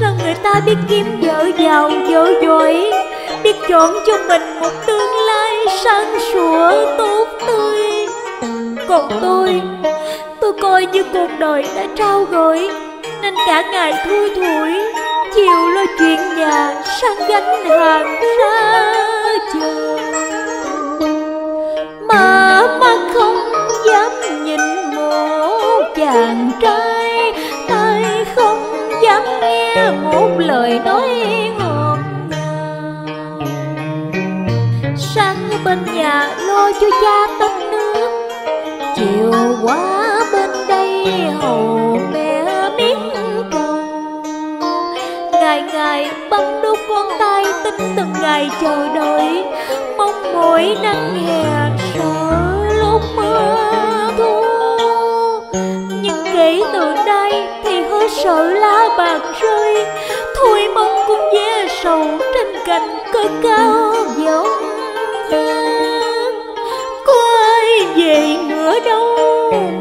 sao người ta biết kiếm vợ giàu vợ giỏi, biết chọn cho mình một tương lai sáng sủa tốt tươi. Còn tôi, tôi coi như cuộc đời đã trao gửi, nên cả ngày thui thủi, chiều lo chuyện nhà, sáng gánh hàng ra chờ. Mà mắt không dám nhìn một chàng trai, tai không dám nghe một lời nói ngọt ngào. Sáng bên nhà lo cho cha tắm nước, chiều qua bên đây hầu mẹ miếng cầu. Ngày ngày bấm đốt con tay tính từng ngày chờ đợi, mong mỏi nắng hè sợ lúc mưa thu. Nhưng kể từ đây thì hơi sợ lá bạc rơi, thôi mong cũng ve sầu trên cành cây cao dẫm. Có ai về nữa đâu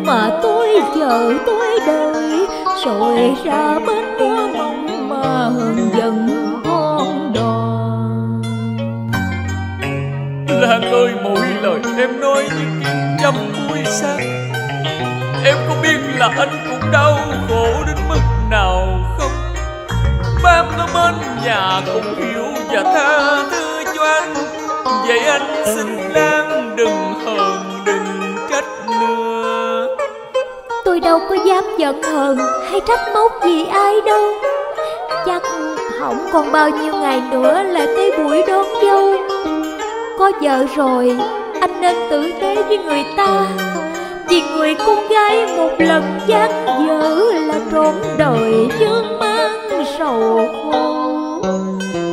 mà tôi chờ tôi đợi, rồi ra bến mua mộng mà hờn giận con đò. Lan ơi mỗi lời em nói như kiếm trăm mũi sắc. Em có biết là anh cũng đau khổ đến mức nào không? Bác ở bên nhà cũng hiểu và tha thứ cho anh. Vậy anh xin Lan đừng hờn đừng trách nữa. Tôi đâu có dám giận hờn hay trách móc gì ai đâu. Chắc không còn bao nhiêu ngày nữa là tới buổi đón dâu. Có vợ rồi anh nên tử tế với người ta, vì người con gái một lần dắt dở là trọn đời vương mang sầu khổ.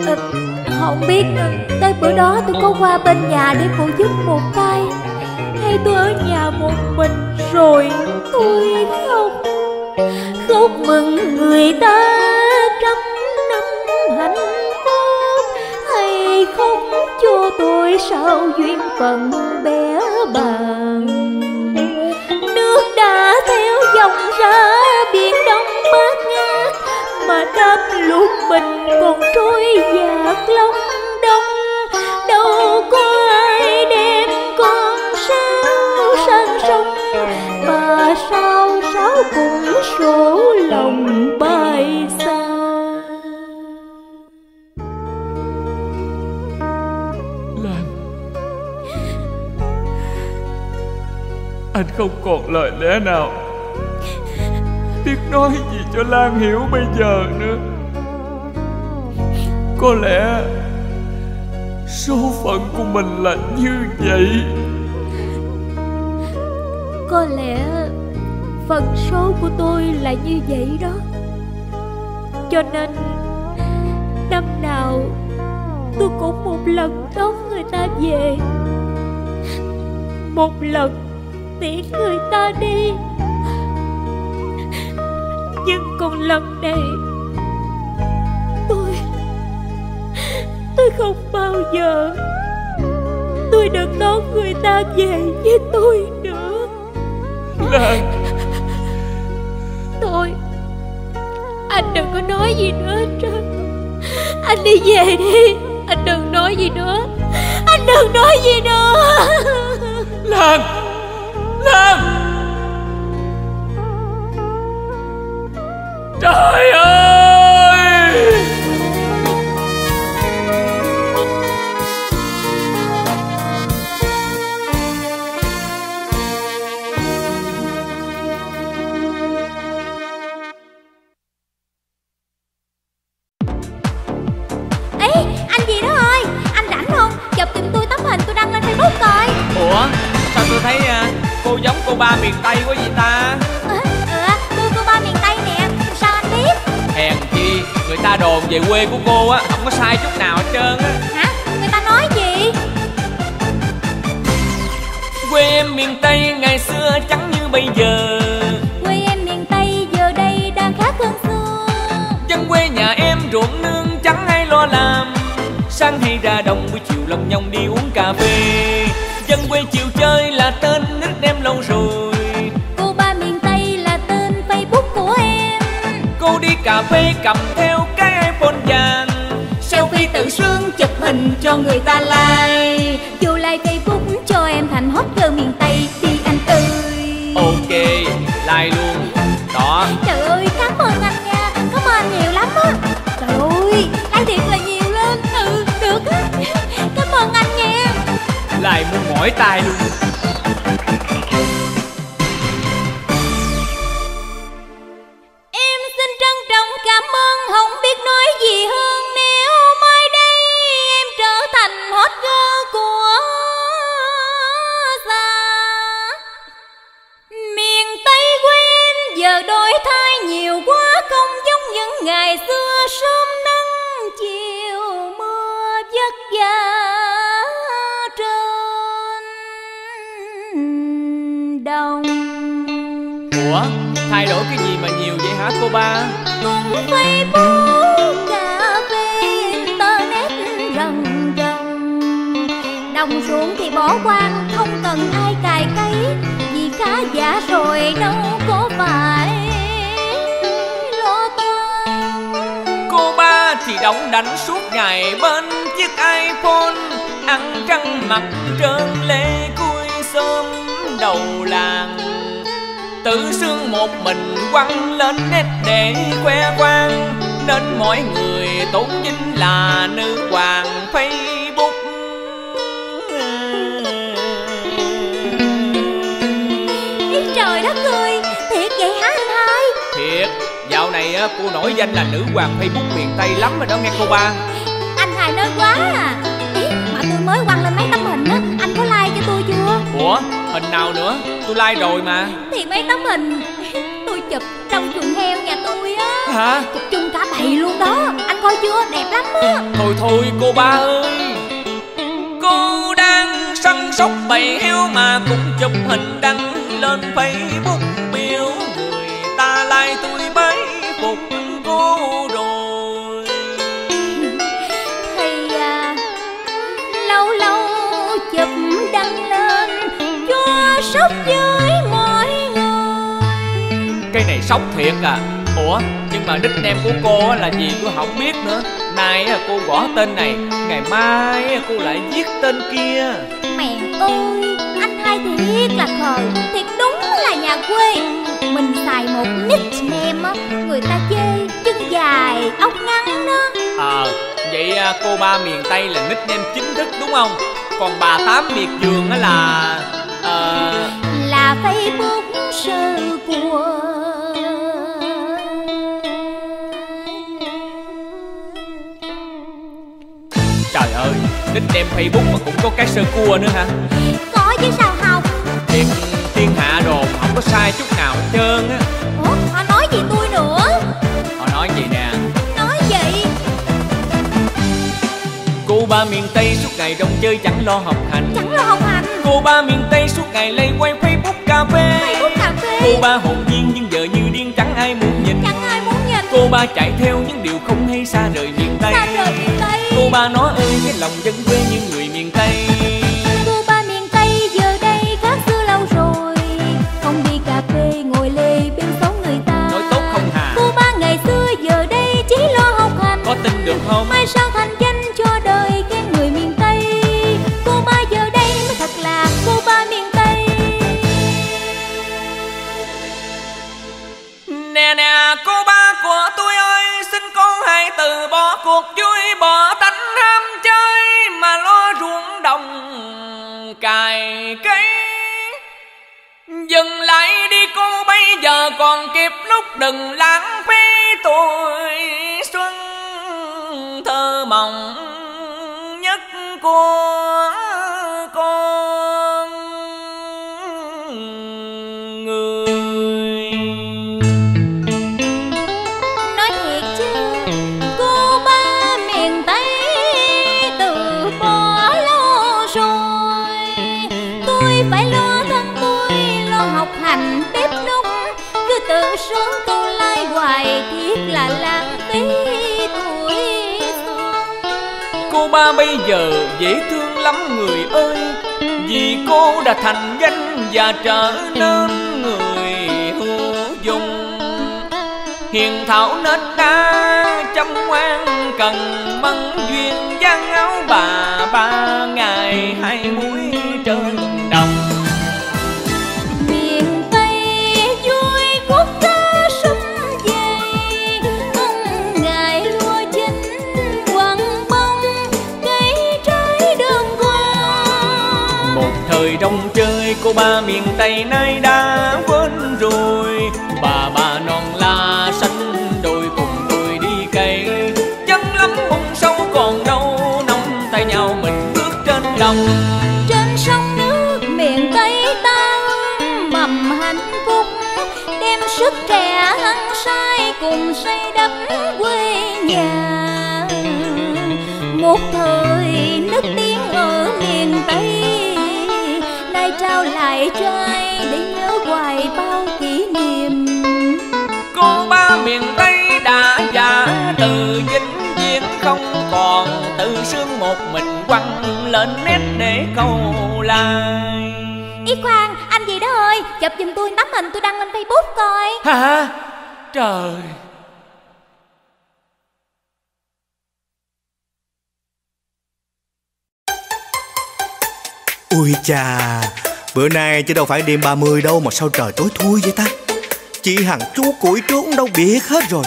Ít không biết tới bữa đó tôi có qua bên nhà để phụ giúp một tay, hay tôi ở nhà một mình rồi tôi khóc. Khóc mừng người ta trăm năm hạnh phúc, hay khóc cho tôi sao duyên phận bé bàng. Nước đã theo dòng ra biển đông bát ngát, mà đám lục bình còn trôi dạt lòng đông. Đâu có ai đem con sao sang sông, mà sao sao cũng số lòng bay xa. Lan, anh không còn lời lẽ nào biết nói gì cho Lan hiểu bây giờ nữa. Có lẽ số phận của mình là như vậy. Có lẽ phần số của tôi là như vậy đó. Cho nên năm nào tôi cũng một lần đón người ta về, một lần tiễn người ta đi. Nhưng còn lần này Tôi Tôi không bao giờ tôi được đón người ta về với tôi nữa. Lan, thôi anh đừng có nói gì nữa hết trơn. Anh đi về đi. Anh đừng nói gì nữa. Anh đừng nói gì nữa. Lan, Lan. Trời ơi! Ê, anh gì đó ơi! Ủa sao tôi thấy cô giống cô ba miền Tây quá vậy ta? Ừ, tôi cô ba miền Tây nè, sao anh biết? Hèn chi người ta đồn về quê của cô á, không có sai chút nào hết trơn á. Hả? Người ta nói gì? Quê em miền Tây ngày xưa chẳng như bây giờ. Quê em miền Tây giờ đây đang khác hơn xưa. Dân quê nhà em ruộng nương chẳng ai lo làm. Sáng hay ra đồng buổi chiều lòng nhòng đi uống cà phê. Dân quê chiều chơi là tên nick em lâu rồi. Cô ba miền Tây là tên Facebook của em. Cô đi cà phê cầm theo cái iPhone vàng. Selfie tự sướng chụp hình cho người ta like. Vô like Facebook cho em thành hot girl miền Tây đi anh ơi. Ok, like luôn. Đó. Trời ơi, cảm ơn anh nha. Cảm ơn anh nhiều lắm á. Trời ơi, like thiệt là nhiều. Lại muốn mỏi tay luôn. Em xin trân trọng cảm ơn, không biết nói gì hơn nếu mai đây em trở thành hot girl của xa. Miền Tây quê em giờ đổi thay nhiều quá, không giống những ngày xưa sớm nắng chiều mưa vất vả. Ủa, thay đổi cái gì mà nhiều vậy hả cô ba? Cùng Facebook, cà phê, internet rần rần. Đồng ruộng thì bỏ quang, không cần ai cài cấy. Vì khá giả rồi đâu có phải lo toan. Cô ba thì đóng đánh suốt ngày bên chiếc iPhone. Ăn trăng mặt trơn lê cuối sớm đầu làng. Tự xương một mình quăng lên nét để khoe khoang. Nên mọi người tôn vinh là nữ hoàng Facebook. Ý trời đất ơi, thiệt vậy hả anh hai? Thiệt, dạo này cô nổi danh là nữ hoàng Facebook miền Tây lắm rồi đó nghe cô ba. Anh hai nói quá à. Ý, mà tôi mới quăng lên mấy tấm hình á, anh có like cho tôi chưa? Ủa? Hình nào nữa? Tôi like rồi mà. Thì mấy tấm hình tôi chụp trong chuồng heo nhà tôi á. Hả? Chụp chung cả bầy luôn đó. Anh coi chưa? Đẹp lắm á. Thôi thôi cô ba ơi. Cô đang săn sóc bầy heo mà cũng chụp hình đăng lên Facebook biểu người ta like tôi bấy phục cô rồi. Thì à, lâu lâu chụp đăng lên chua sốc với mọi người. Cái này sốc thiệt à. Ủa nhưng mà nickname của cô là gì tôi không biết nữa. Nay cô gõ tên này, ngày mai cô lại viết tên kia. Mẹ ơi, anh hai thiệt là khờ. Thiệt đúng là nhà quê. Mình xài một nickname á, người ta chê chân dài ốc ngắn đó. Ờ à, vậy cô ba miền Tây là nickname chính thức đúng không? Còn bà Tám miệt vườn á là uh... là Facebook sơ của. Trời ơi, đích đem Facebook mà cũng có cái sơ cua nữa hả? Có chứ sao không? Thiệt, thiên hạ đồn không có sai chút nào hết trơn á. Ủa, họ nói gì tôi nữa? Họ nói gì nè? Cô ba miền Tây suốt ngày đông chơi chẳng lo học hành. Chẳng lo học hành. Cô ba miền Tây suốt ngày lây quay Facebook cà phê. Facebook cà phê. Cô ba hồn nhiên nhưng giờ như điên chẳng ai muốn nhìn. Chẳng ai muốn nhìn. Cô ba chạy theo những điều không hay xa rời miền Tây. Xa rời miền Tây. Cô ba nói ơi cái lòng dân quê như người miền Tây. Cô ba miền Tây giờ đây khác xưa lâu rồi. Không đi cà phê ngồi lê bên xóm người ta. Nói tốt không hà. Cô ba ngày xưa giờ đây chỉ lo học hành. Có tin được không? Mai sao thành danh cho đời khen người miền Tây. Cô ba giờ đây mới thật là cô ba miền Tây. Nè nè cô ba của tôi ơi, xin con hãy từ bỏ cuộc vui, bỏ tánh ham chơi mà lo ruộng đồng cày cấy. Dừng lại đi cô, bây giờ còn kịp lúc, đừng lãng phí tuổi xuân thơ mộng nhất của con. cô ba bây giờ dễ thương lắm người ơi, vì cô đã thành danh và trở nên người hữu dụng. Hiền thảo nết na chăm ngoan cần mẫn duyên, dáng áo bà ba ngày hai muối trên đồng. Miền Tây vui quốc ca sum vầy, ông ngài lúa chín quặng bông cây trái đơn con. Một thời rong chơi cô ba miền Tây nay đã quên rồi, bà bà non la xanh đôi cùng tôi đi cây. Chân lắm bụng sâu còn đâu, nắm tay nhau mình bước trên đồng. Trên sông nước miền Tây ta mầm hạnh phúc, đem sức trẻ hăng say cùng xây đắp quê nhà. Một thời nước tiếng ở miền Tây nay trao lại cho ai để nhớ hoài bao kỷ niệm. Cô ba miền Tây đã già từ vĩnh viễn không còn, tự sướng một mình quăng lên nét để câu like. Ý khoan, anh gì đó ơi, chụp giùm tôi tấm hình tôi đăng lên Facebook coi. Hả? Trời. Ui chà, bữa nay chứ đâu phải đêm ba mươi đâu mà sao trời tối thui vậy ta. Chị Hằng chú củi trú cũng đâu biết hết rồi.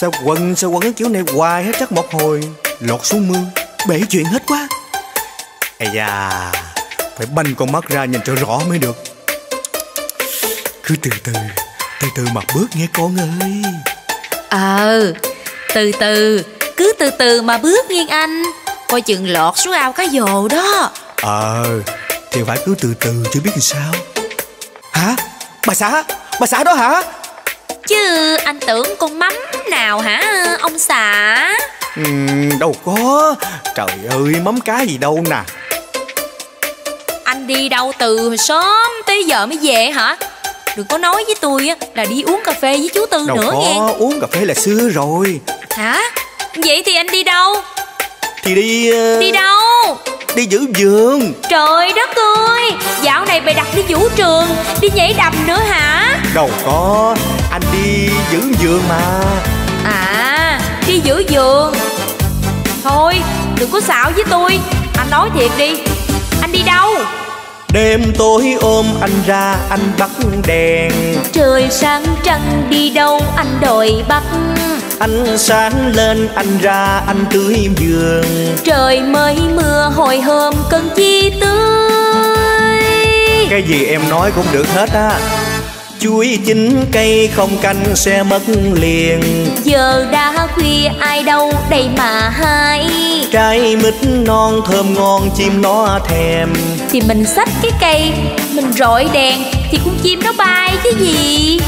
Sao quần sao quần cái kiểu này hoài hết, chắc một hồi lọt xuống mưa bể chuyện hết quá. Ây da, phải banh con mắt ra nhìn cho rõ mới được. Cứ từ từ, từ từ mà bước nghe con ơi. Ờ, à, từ từ, cứ từ từ mà bước nghe anh, coi chừng lọt xuống ao cá dồ đó. Ờ, à, thì phải cứ từ từ chứ biết làm sao. Hả? Bà xã? Bà xã đó hả? Chứ anh tưởng con mắm nào hả ông xã? Ừ, đâu có. Trời ơi, mắm cá gì đâu nè. Anh đi đâu từ sớm tới giờ mới về hả? Đừng có nói với tôi là đi uống cà phê với chú Tư đâu nữa nghe. Đâu có, uống cà phê là xưa rồi. Hả? Vậy thì anh đi đâu? Thì đi... Uh... Đi đâu? Đi giữ vườn. Trời đất ơi, dạo này bày đặt đi vũ trường, đi nhảy đầm nữa hả? Đâu có, anh đi giữ vườn mà. À, đi giữ vườn. Thôi, đừng có xạo với tôi, anh nói thiệt đi, anh đi đâu? Đêm tối ôm anh ra, anh bắt đèn. Trời sáng trăng đi đâu, anh đòi bắt. Anh sáng lên anh ra anh tưới vườn. Trời mới mưa hồi hôm cần chi tưới. Cái gì em nói cũng được hết á. Chuối chín cây không canh sẽ mất liền. Giờ đã khuya ai đâu đây mà hái. Trái mít non thơm ngon chim nó thèm. Thì mình xách cái cây, mình rọi đèn thì con chim nó bay chứ gì.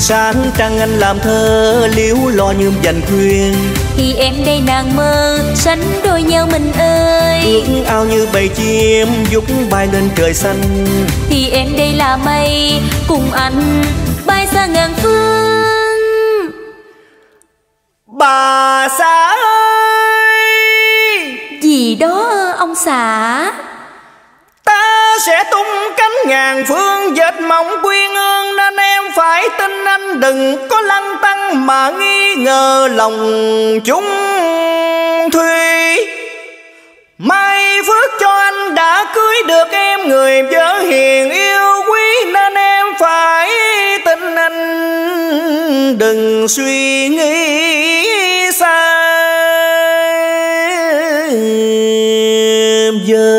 Sáng trăng anh làm thơ liếu lo như dành khuyên. Thì em đây nàng mơ sánh đôi nhau mình ơi. Ước ao như bầy chim vút bay lên trời xanh. Thì em đây là mây cùng anh bay xa ngàn phương. Bà xã ơi. Gì đó ông xã? Ta sẽ tung cánh ngàn phương dệt mộng quyên ương, nên em phải tin anh đừng có lăng tăng mà nghi ngờ lòng chúng thuy. May phước cho anh đã cưới được em người vợ hiền yêu quý, nên em phải tin anh đừng suy nghĩ xa vời.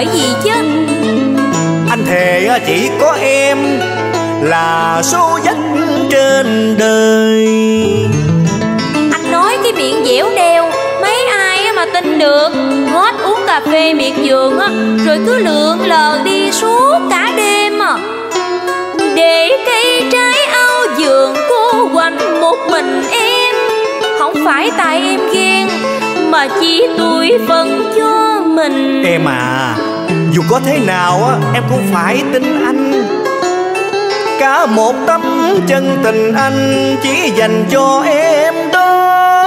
Bởi gì chứ anh thề chỉ có em là số dắt trên đời. Anh nói cái miệng dẻo đeo mấy ai mà tin được. Hết uống cà phê miệng giường rồi cứ lượn lờ đi suốt cả đêm. Để cây trái ao vườn cô quạnh một mình em. Không phải tại em ghen mà chỉ tôi vẫn cho mình. Em à, dù có thế nào á em cũng phải tin anh. cả một tấm chân tình anh chỉ dành cho em đó.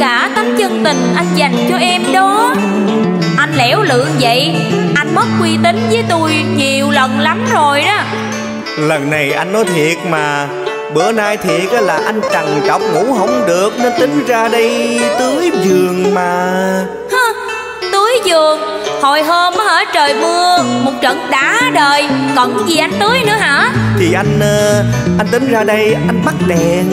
Cả tấm chân tình anh dành cho em đó. Anh lẻo lượng vậy, anh mất uy tín với tôi nhiều lần lắm rồi đó. Lần này anh nói thiệt mà, bữa nay thiệt là anh trằn trọc ngủ không được nên tính ra đây tưới vườn mà. Hơ, tưới vườn? Hồi hôm hả, trời mưa một trận đã đời, còn gì anh tưới nữa hả? Thì anh anh tính ra đây anh bắt đèn.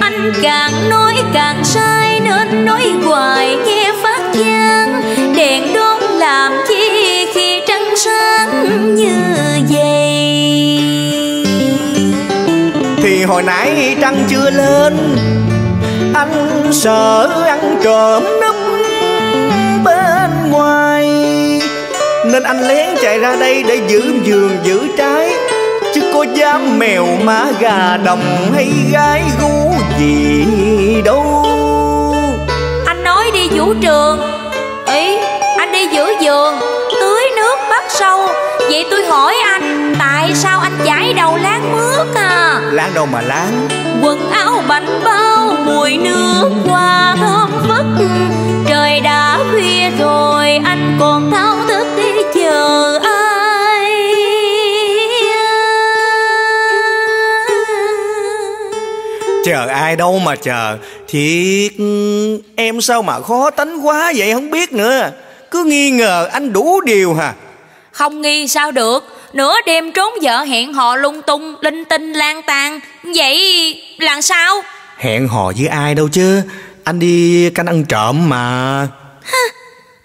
Anh càng nói càng sai nên nói hoài nghe phát chán. Đèn đốt làm chi khi trăng sáng như vậy? Thì hồi nãy trăng chưa lên, anh sợ ăn trộm nấp bên ngoài nên anh lén chạy ra đây để giữ vườn giữ trái, chứ có dám mèo má gà đồng hay gái gú gì đâu. Anh nói đi vũ trường, ý anh đi giữ vườn tưới nước bắt sâu. Vậy tôi hỏi anh, tại sao anh chải đầu láng mướt à? Láng đâu mà láng, quần áo bảnh bao mùi nước hoa thơm phức. Trời đã khuya rồi anh còn thao thức để chờ ai? Chờ ai đâu mà chờ. Thiệt em sao mà khó tánh quá vậy không biết nữa. Cứ nghi ngờ anh đủ điều hả? Không nghi sao được, nửa đêm trốn vợ hẹn hò lung tung, linh tinh lang tàn, vậy làm sao? Hẹn hò với ai đâu chứ, anh đi canh ăn trộm mà. Ha,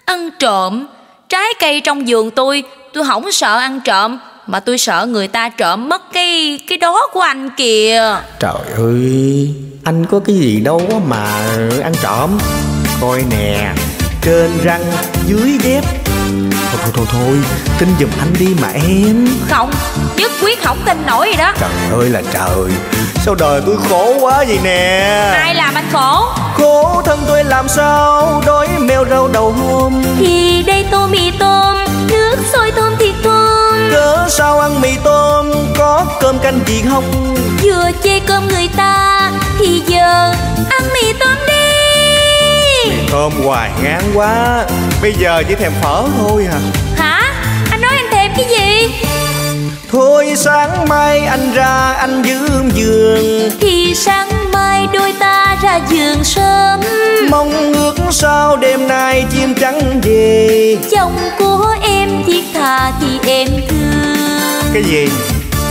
ăn trộm? Trái cây trong vườn tôi, tôi không sợ ăn trộm, mà tôi sợ người ta trộm mất cái cái đó của anh kìa. Trời ơi, anh có cái gì đâu mà ăn trộm. Coi nè, trên răng, dưới dép. Thôi thôi thôi thôi, tin giùm anh đi mà em. Không, nhất quyết không tin nổi gì đó. Trời ơi là trời, sao đời tôi khổ quá vậy nè. Ai làm anh khổ? Khổ thân tôi làm sao, đói mèo rau đầu hôm. Thì đây tô mì tôm, nước sôi tôm thịt tôm. Cớ sao ăn mì tôm, có cơm canh gì không? Vừa chê cơm người ta, thì giờ ăn mì tôm đi. Thơm hoài ngán quá, bây giờ chỉ thèm phở thôi hả? Hả? Anh nói anh thèm cái gì? Thôi sáng mai anh ra anh dưỡng giường. Thì sáng mai đôi ta ra giường sớm. Mong ước sao đêm nay chim trắng về. Chồng của em thiết tha thì em thương. Cái gì?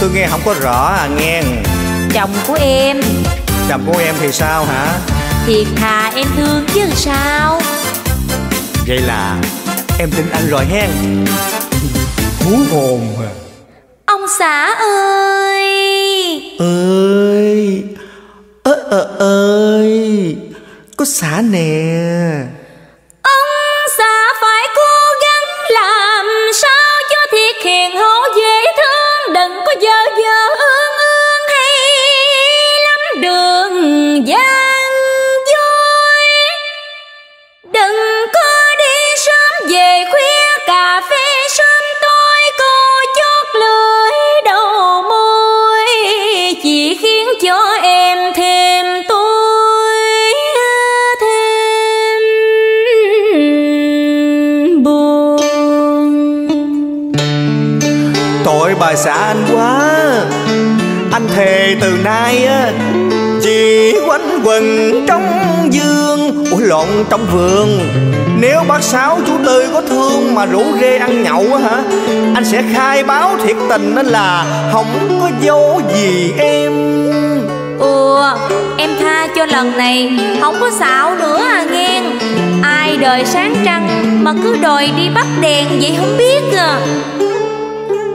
Tôi nghe không có rõ à nghe. Chồng của em. Chồng của em thì sao hả? Thiệt thà em thương chứ sao. Vậy là em tin anh rồi hen. Hú hồn à. Ông xã ơi. Ơi ơ ờ ơi. Có xã nè. Ông xã phải cố gắng làm sao cho thiệt hiền hậu dễ thương. Đừng có dơ dơ ương ương hay lắm đường dây. Đừng có đi sớm về khuya, cà phê sớm tối cô chót lưỡi đầu môi, chỉ khiến cho em thêm tôi thêm buồn. Tội bà xã anh quá. Anh thề từ nay á chỉ quanh quần trong dương, ủa lộn trong vườn. Nếu bác Sáu chú Tư có thương mà rủ rê ăn nhậu á hả, anh sẽ khai báo thiệt tình đó là không có dấu gì em. Ừ, em tha cho lần này, không có xạo nữa à nghe. Ai đời sáng trăng mà cứ đòi đi bắt đèn vậy không biết à.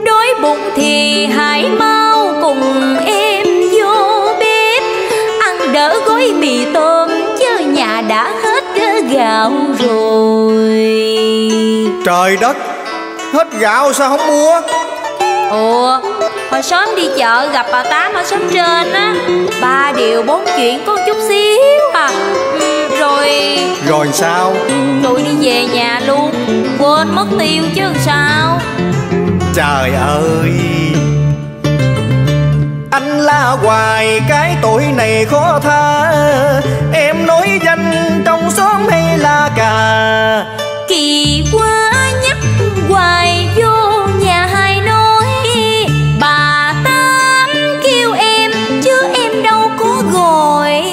Đói bụng thì hãy mau cùng em vô bếp, ăn đỡ gói mì tôm chứ nhà đã hết gạo rồi. Trời đất, hết gạo sao không mua? Ủa, hồi sớm đi chợ gặp bà Tám ở xóm trên á, ba điều bốn chuyện có chút xíu à. rồi. Rồi sao? Tôi đi về nhà luôn, quên mất tiêu chứ sao. Trời ơi, anh la hoài cái tuổi này khó tha. Em nổi danh trong xóm hay la cà? Kỳ quá nhắc hoài vô nhà hai nói. Bà Tám kêu em chứ em đâu có gọi.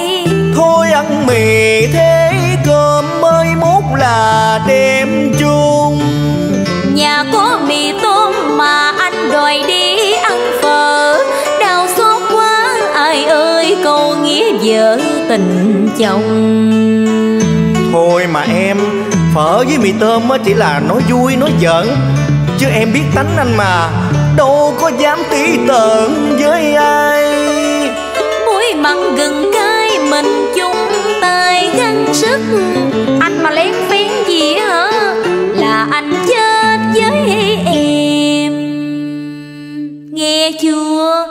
Thôi ăn mì thế cơm mới mốt là đem chung. Nhà có mì tôm mà anh đòi đi ăn phở. Đau xót quá ai ơi, câu nghĩa vợ tình chồng. Thôi mà em, phở với mì tôm chỉ là nói vui nói giỡn, chứ em biết tánh anh mà, đâu có dám tí tợn với ai. Muối mặn gừng cay mình chung tay gắng sức, anh mà lén phén gì hả là anh chết với em, nghe chưa?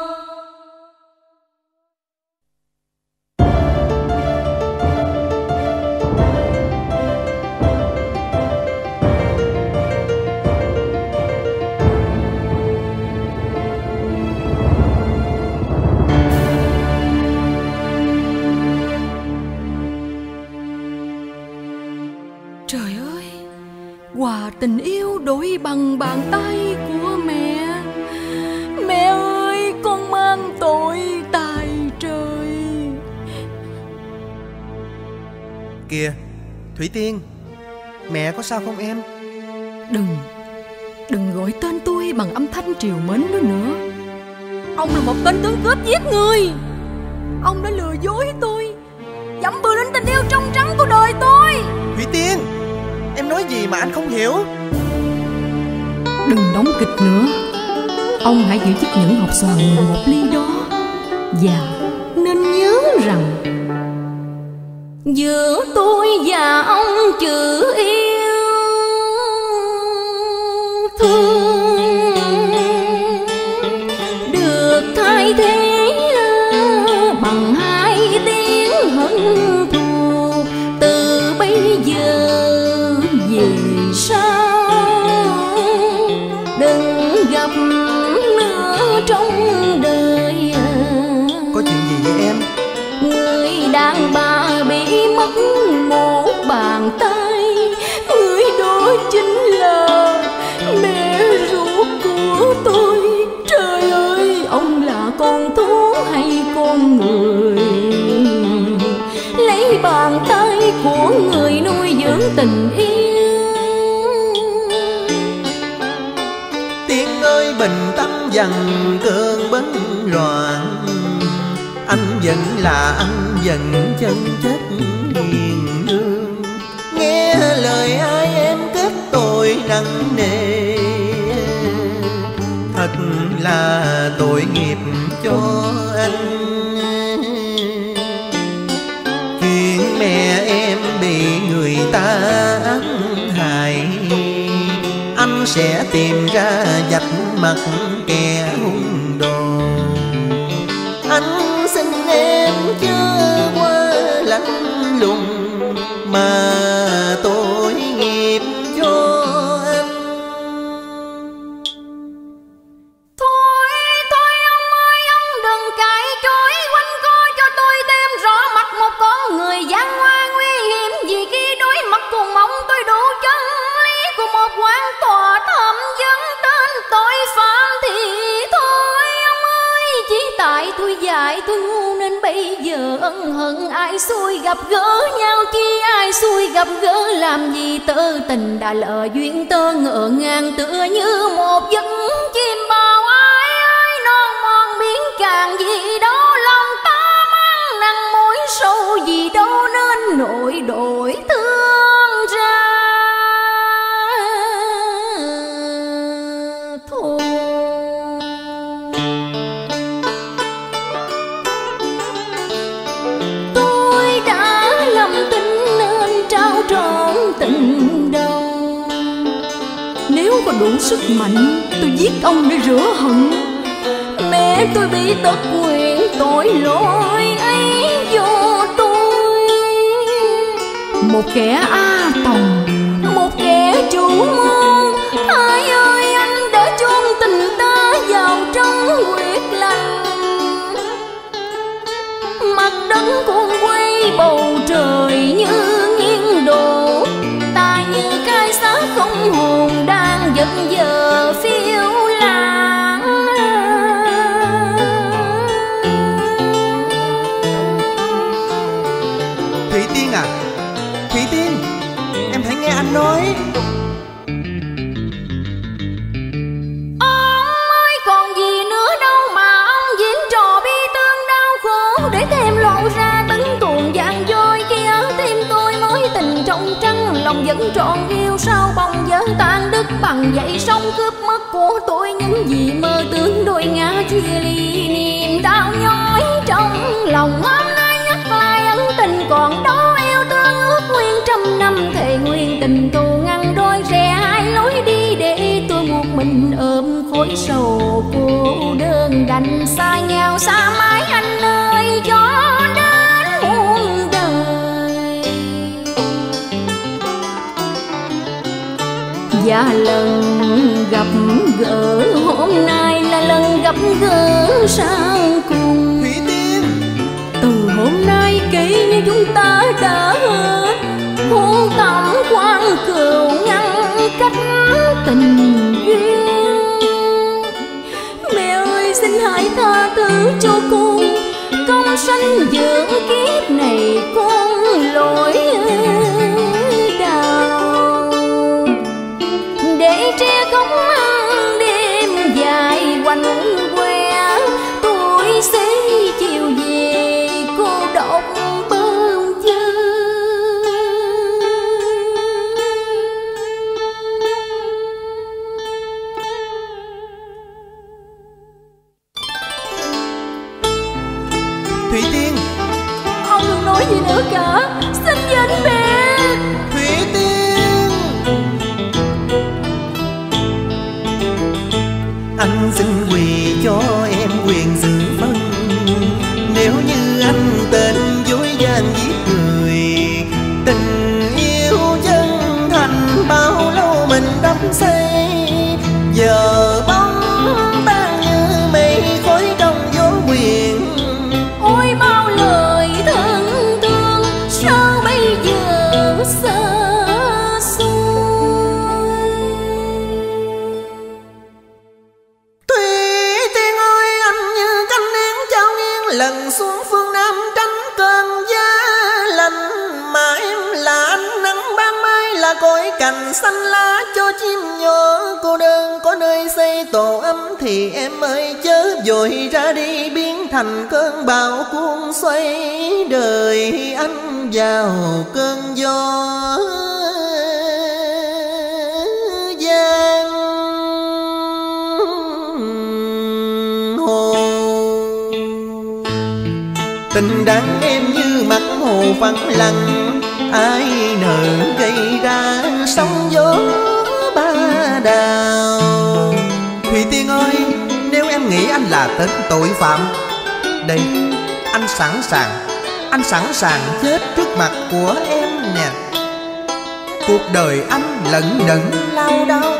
Quà tình yêu đổi bằng bàn tay của mẹ. Mẹ ơi, con mang tội tài trời. Kìa, Thủy Tiên, mẹ có sao không em? Đừng, đừng gọi tên tôi bằng âm thanh trìu mến nữa nữa. Ông là một tên tướng cướp giết người. Ông đã lừa dối tôi, dẫm bừa đến tình yêu trong trắng của đời tôi. Thủy Tiên, em nói gì mà anh không hiểu? Đừng đóng kịch nữa. Ông hãy chịu chấp nhận hột xoàn một ly đó. Và nên nhớ rằng giữa tôi và ông chữ yêu thương được thay thế bằng hai tiếng hận thù. Từ bây giờ sao đừng gặp nữa trong đời. Có chuyện gì vậy em? Người đàn bà bị mất một bàn tay, người đó chính là mẹ ruột của tôi. Trời ơi, ông là con thú hay con người? Lấy bàn tay của người nuôi dưỡng tình yêu. Bình tâm dằn cơn bấn loạn, anh vẫn là anh vẫn chân chất hiền lương. Nghe lời ai em kết tội nặng nề, thật là tội nghiệp cho anh. Chuyện mẹ em bị người ta ám hại, anh sẽ tìm ra vạch mặt kẻ hung đồ. Anh xin em chớ quá lạnh lùng mà tội nghiệp cho anh. Thôi thôi ông ơi, ông đừng cãi chối quanh co cho tôi thêm rõ mặt một con người gian ngoan nguy hiểm. Vì khi đối mặt cùng ông tôi đủ chân lý của một quán tòa thẩm vấn tội phạm thì thôi ông ơi. Chỉ tại tôi dại tôi ngu nên bây giờ ân hận. Ai xui gặp gỡ nhau chi, ai xui gặp gỡ làm gì. Tơ tình đã lỡ duyên tơ ngỡ ngàng tựa như một giấc chim bao. Ai ơi non mòn biến càng gì đó, lòng ta mang nặng mối sâu gì đâu nên nỗi đổi thương ra. Có đủ sức mạnh tôi giết ông để rửa hận. Mẹ tôi bị tật nguyện tội lỗi ấy vô tôi. một kẻ A Tòng, một kẻ chủ môn. Hỡi ơi, anh đã chôn tình ta vào trong huyệt lành. Mặt đất cuộn quay, bầu trời như nghiêng đổ. Ta như cái xác không hồn đang giật giờ phiêu lãng. Thủy Tiên à, Thủy Tiên, em hãy nghe anh nói. Lòng vẫn trọn yêu sao bông giới tan đứt bằng dậy sông cướp mất của tôi những gì mơ tưởng đôi ngã chia ly niềm đau nhói trong lòng. Hôm nay nhắc lại ân tình còn đó yêu thương ước nguyên trăm năm thề nguyên tình tù ngăn đôi rẽ hai lối đi để tôi một mình ôm khối sầu cô đơn đành xa nhau xa mãi anh ơi gió đến muôn đời. Và lần gặp gỡ hôm nay là lần gặp gỡ sang cùng. Thủy Tiên, từ hôm nay kể như chúng ta đã hết hôn tạm quang cừu ngăn cách tình duyên. Mẹ ơi xin hãy tha thứ cho con, con sanh dưỡng kiếp này con lỗi tre khóc mang đêm dài quanh que. Tôi sẽ chiều về cô độc bơm chơ. Thủy Tiên, ông nói gì nữa cả, xin dành về. Anh xin quỳ cho em quyền sự phân. Nếu như anh tên dối gian giết người, tình yêu chân thành bao lâu mình đắm say. Giờ bóng tan như mây khói trong gió quyện. Ôi bao lời thân thương sao bây giờ xa. Cối cành xanh lá cho chim nhỏ cô đơn có nơi xây tổ ấm thì em ơi chớ vội ra đi biến thành cơn bão cuốn xoay đời anh vào cơn gió gian hồ. Tình đáng em như mặt hồ vắng lặng, ai nỡ gây ra sóng gió ba đào. Thủy Tiên ơi, nếu em nghĩ anh là tên tội phạm, đây, anh sẵn sàng, anh sẵn sàng chết trước mặt của em nè. Cuộc đời anh lận đận lao đao,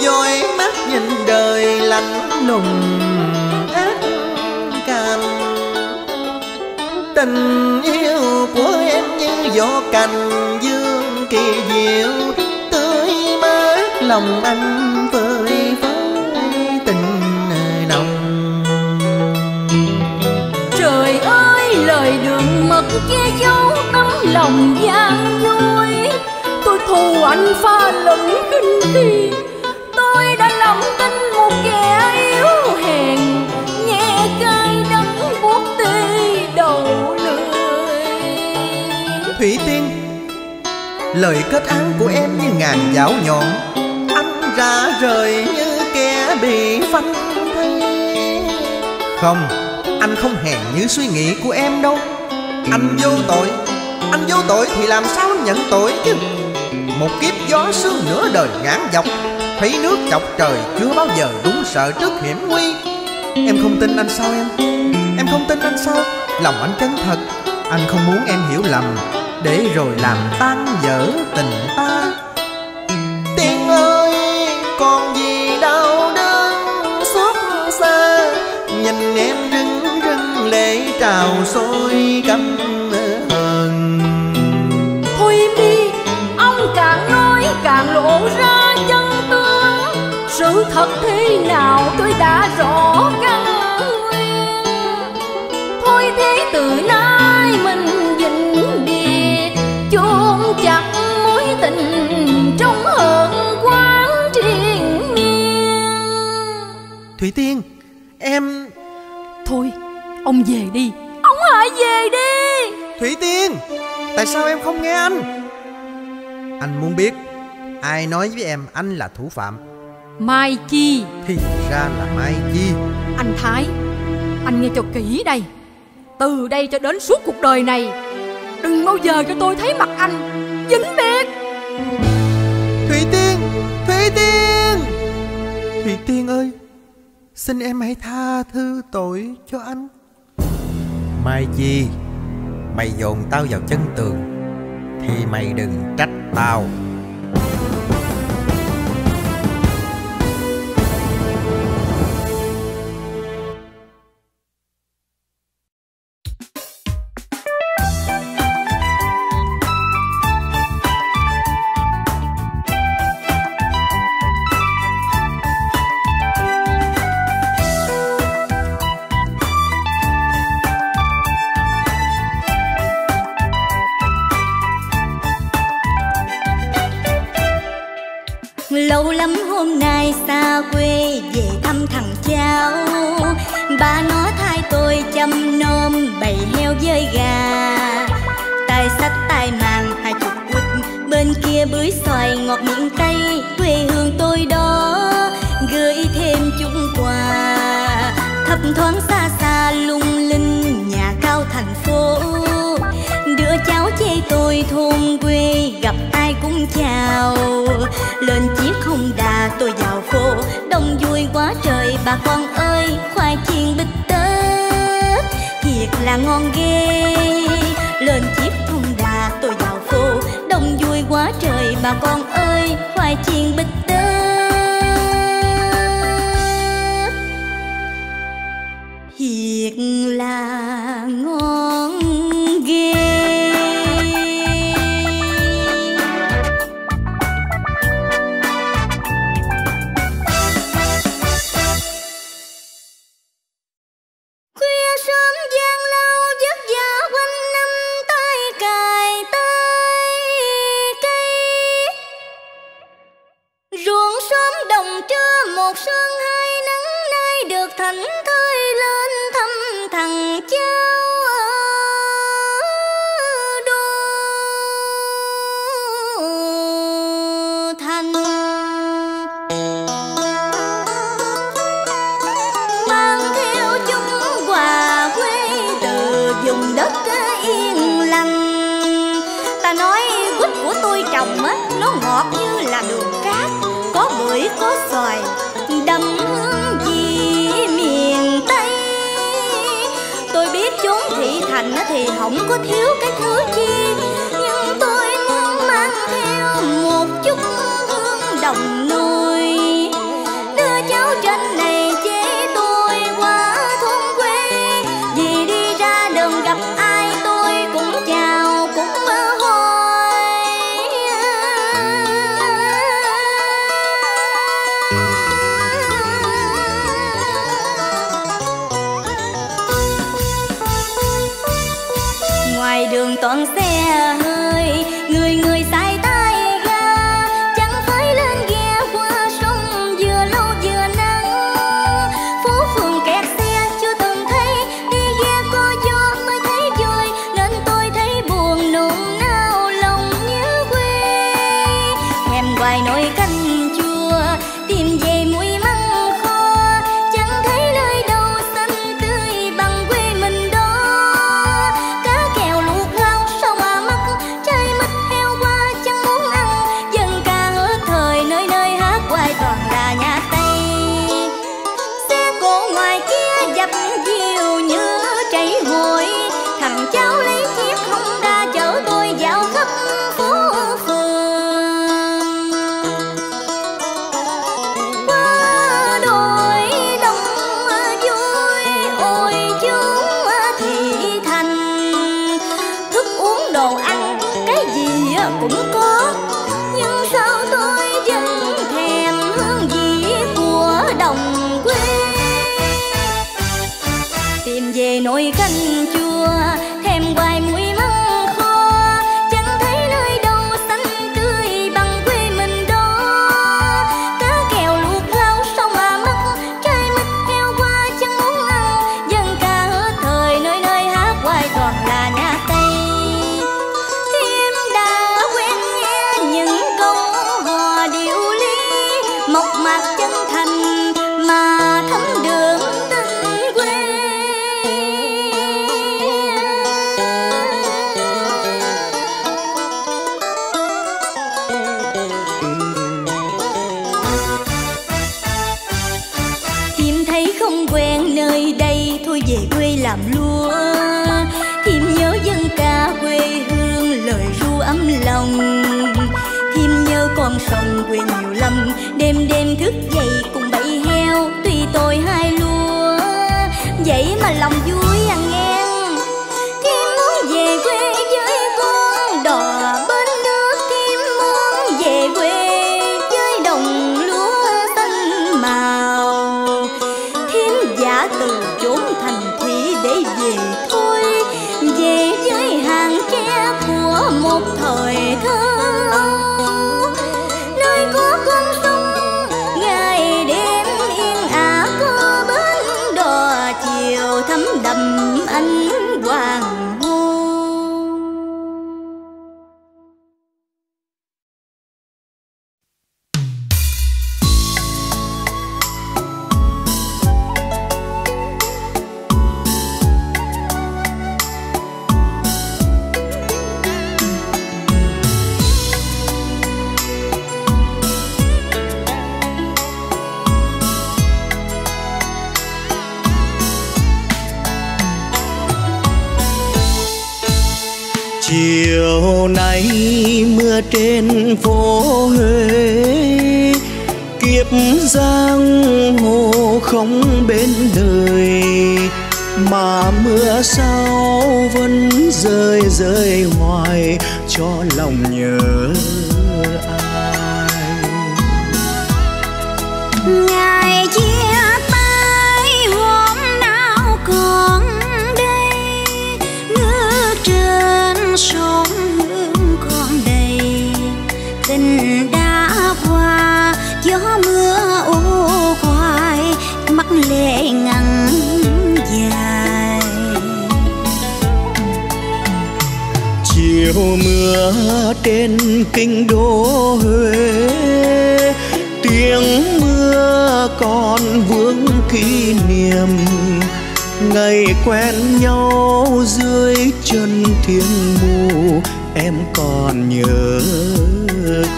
dõi mắt nhìn đời lạnh lùng ác cam. Tình yêu của em như gió cành dương kỳ diệu, tươi mát lòng anh vơi vơi tình nồng. Trời ơi lời đường mật che giấu tấm lòng gian dối, tôi thù anh pha lẫn khinh khi. Tôi đã lòng tin một kẻ yếu hèn, nhẹ cay đắng buốt tê đầu. Thủy Tiên, lời kết án của em như ngàn giáo nhọn, anh ra rời như kẻ bị phanh thây. Không, anh không hèn như suy nghĩ của em đâu. Anh vô tội, anh vô tội thì làm sao anh nhận tội chứ. Một kiếp gió sương nửa đời ngán dọc, thấy nước chọc trời chưa bao giờ đúng sợ trước hiểm nguy. Em không tin anh sao em? Em không tin anh sao? Lòng anh chân thật, anh không muốn em hiểu lầm. để rồi làm tan vỡ tình ta. Tiên ơi còn gì đau đớn xót xa, nhìn em rưng rưng lệ trào sôi căm hờn. Thôi đi, ông càng nói càng lộ ra chân tướng, sự thật thế nào tôi đã rõ căn nguyên. Thôi thế từ nay mình trong hận quán triền miên. Thủy Tiên, em... Thôi, ông về đi. Ông hãy về đi. Thủy Tiên, tại sao em không nghe anh? Anh muốn biết ai nói với em anh là thủ phạm? Mai Chi. Thì ra là Mai Chi. Anh Thái, anh nghe cho kỹ đây. Từ đây cho đến suốt cuộc đời này, đừng bao giờ cho tôi thấy mặt anh. Dính biệt. Thủy Tiên, Thủy Tiên, Thủy Tiên ơi, xin em hãy tha thứ tội cho anh. Mai Chi, mày dồn tao vào chân tường thì mày đừng trách tao. Lâu lắm hôm nay xa quê về thăm thằng cháu. Ba nó thay tôi chăm nom bầy heo với gà. Tay sắt tay màng hai chục quýt, bên kia bưởi xoài ngọt miệng Tây quê hương tôi đó. Gửi thêm chúng quà thấp thoáng xa xa lung linh nhà cao thành phố. Đứa cháu chê tôi thôn quê gặp ai cũng chào. Lên chiếc không đà tôi vào phố, đông vui quá trời bà con ơi. Khoai chiên bít tết thiệt là ngon ghê. Lên chiếc không đà tôi vào phố, đông vui quá trời bà con ơi. Khoai chiên bít tết thiệt là ngon ghê. Thì không có thiếu cái thứ chi, nhưng tôi muốn mang theo một chút hương đồng nuôi. Đưa cháu trên này chế tôi qua thôn quê, vì đi ra đường gặp ai tôi cũng chào cũng mơ hỏi. Ngoài đường toàn xe hơi, người người sai tay ga. Chẳng phải lên ghe qua sông vừa lâu vừa nắng. Phố phường kẹt xe chưa từng thấy, đi ghe có gió mới thấy vui. Nên tôi thấy buồn nôn nao lòng nhớ quê. Thèm hoài nồi canh chua, tìm về muối măng kho. Chẳng thấy nơi đâu xanh tươi bằng quê mình đó. Cá kèo luộc ngao sao mà mắc, nồi canh chua thêm vài muối măng kho, chẳng thấy nơi đâu xanh tươi bằng quê mình đó. Cá kèo luộc rau sông à mắt, trái mít heo qua chẳng muốn ăn. Dân ca hết thời nơi nơi hát hoài toàn là na tây. Em đã quen nghe những câu hò điệu lý mộc mạc chân thành mà thấm đường. Về quê làm lúa Thìm nhớ dân ca quê hương, lời ru ấm lòng. Thìm nhớ con sông quê nhiều lắm, đêm đêm thức dậy cùng bầy heo. Tuy tôi hai lúa vậy mà lòng vui ăn ngang. Thìm muốn về quê với con đò bên nước, Thìm muốn về quê với đồng lúa xanh màu. Thìm giả từ chốn thành thị để về thôi, về với hàng tre của một thời thơ, nơi có con sông ngày đêm yên ả, có bến đò chiều thấm đầm ánh hoàng hôn. Chiều nay mưa trên phố Huế, kiếp giang hồ không bên đời, mà mưa sao vẫn rơi rơi hoài cho lòng nhớ ai. Ngày chia tay hôm nào còn đây, nước trên sông hương còn đầy, tình đã qua gió mưa ô hoài mắt lệ ngắn dài. Chiều mưa trên kinh đô Huế, tiếng mưa còn vương kỷ niệm ngày quen nhau dưới chân thiên mù, em còn nhớ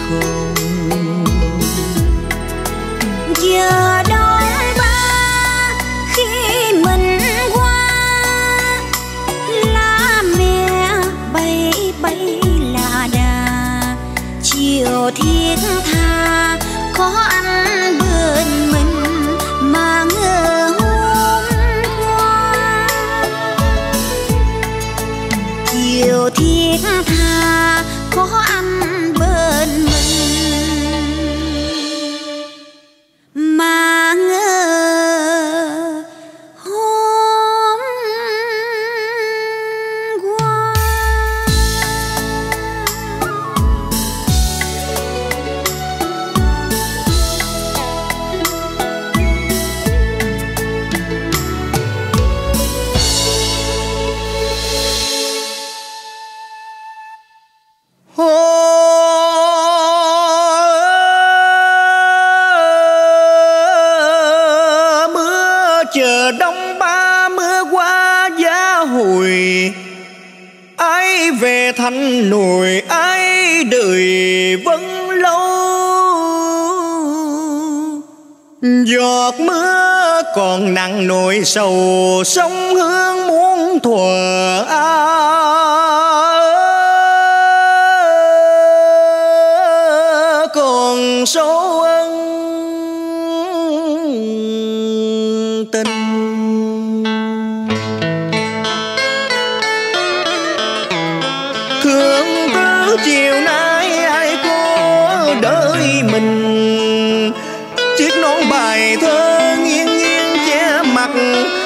không? Giờ đó ba khi mình qua, lá mẹ bay bay là đà, chiều thiết tha có anh bên mình mà ngờ. Điều thiết tha có anh bên mình mà ngờ hôm qua. Thành nồi ai đời vẫn lâu, giọt mưa còn nặng nỗi sầu, sông Hương muốn thuở à, còn số ân tình. Chiều nay ai có đợi mình, chiếc nón bài thơ nghiêng nghiêng che mặt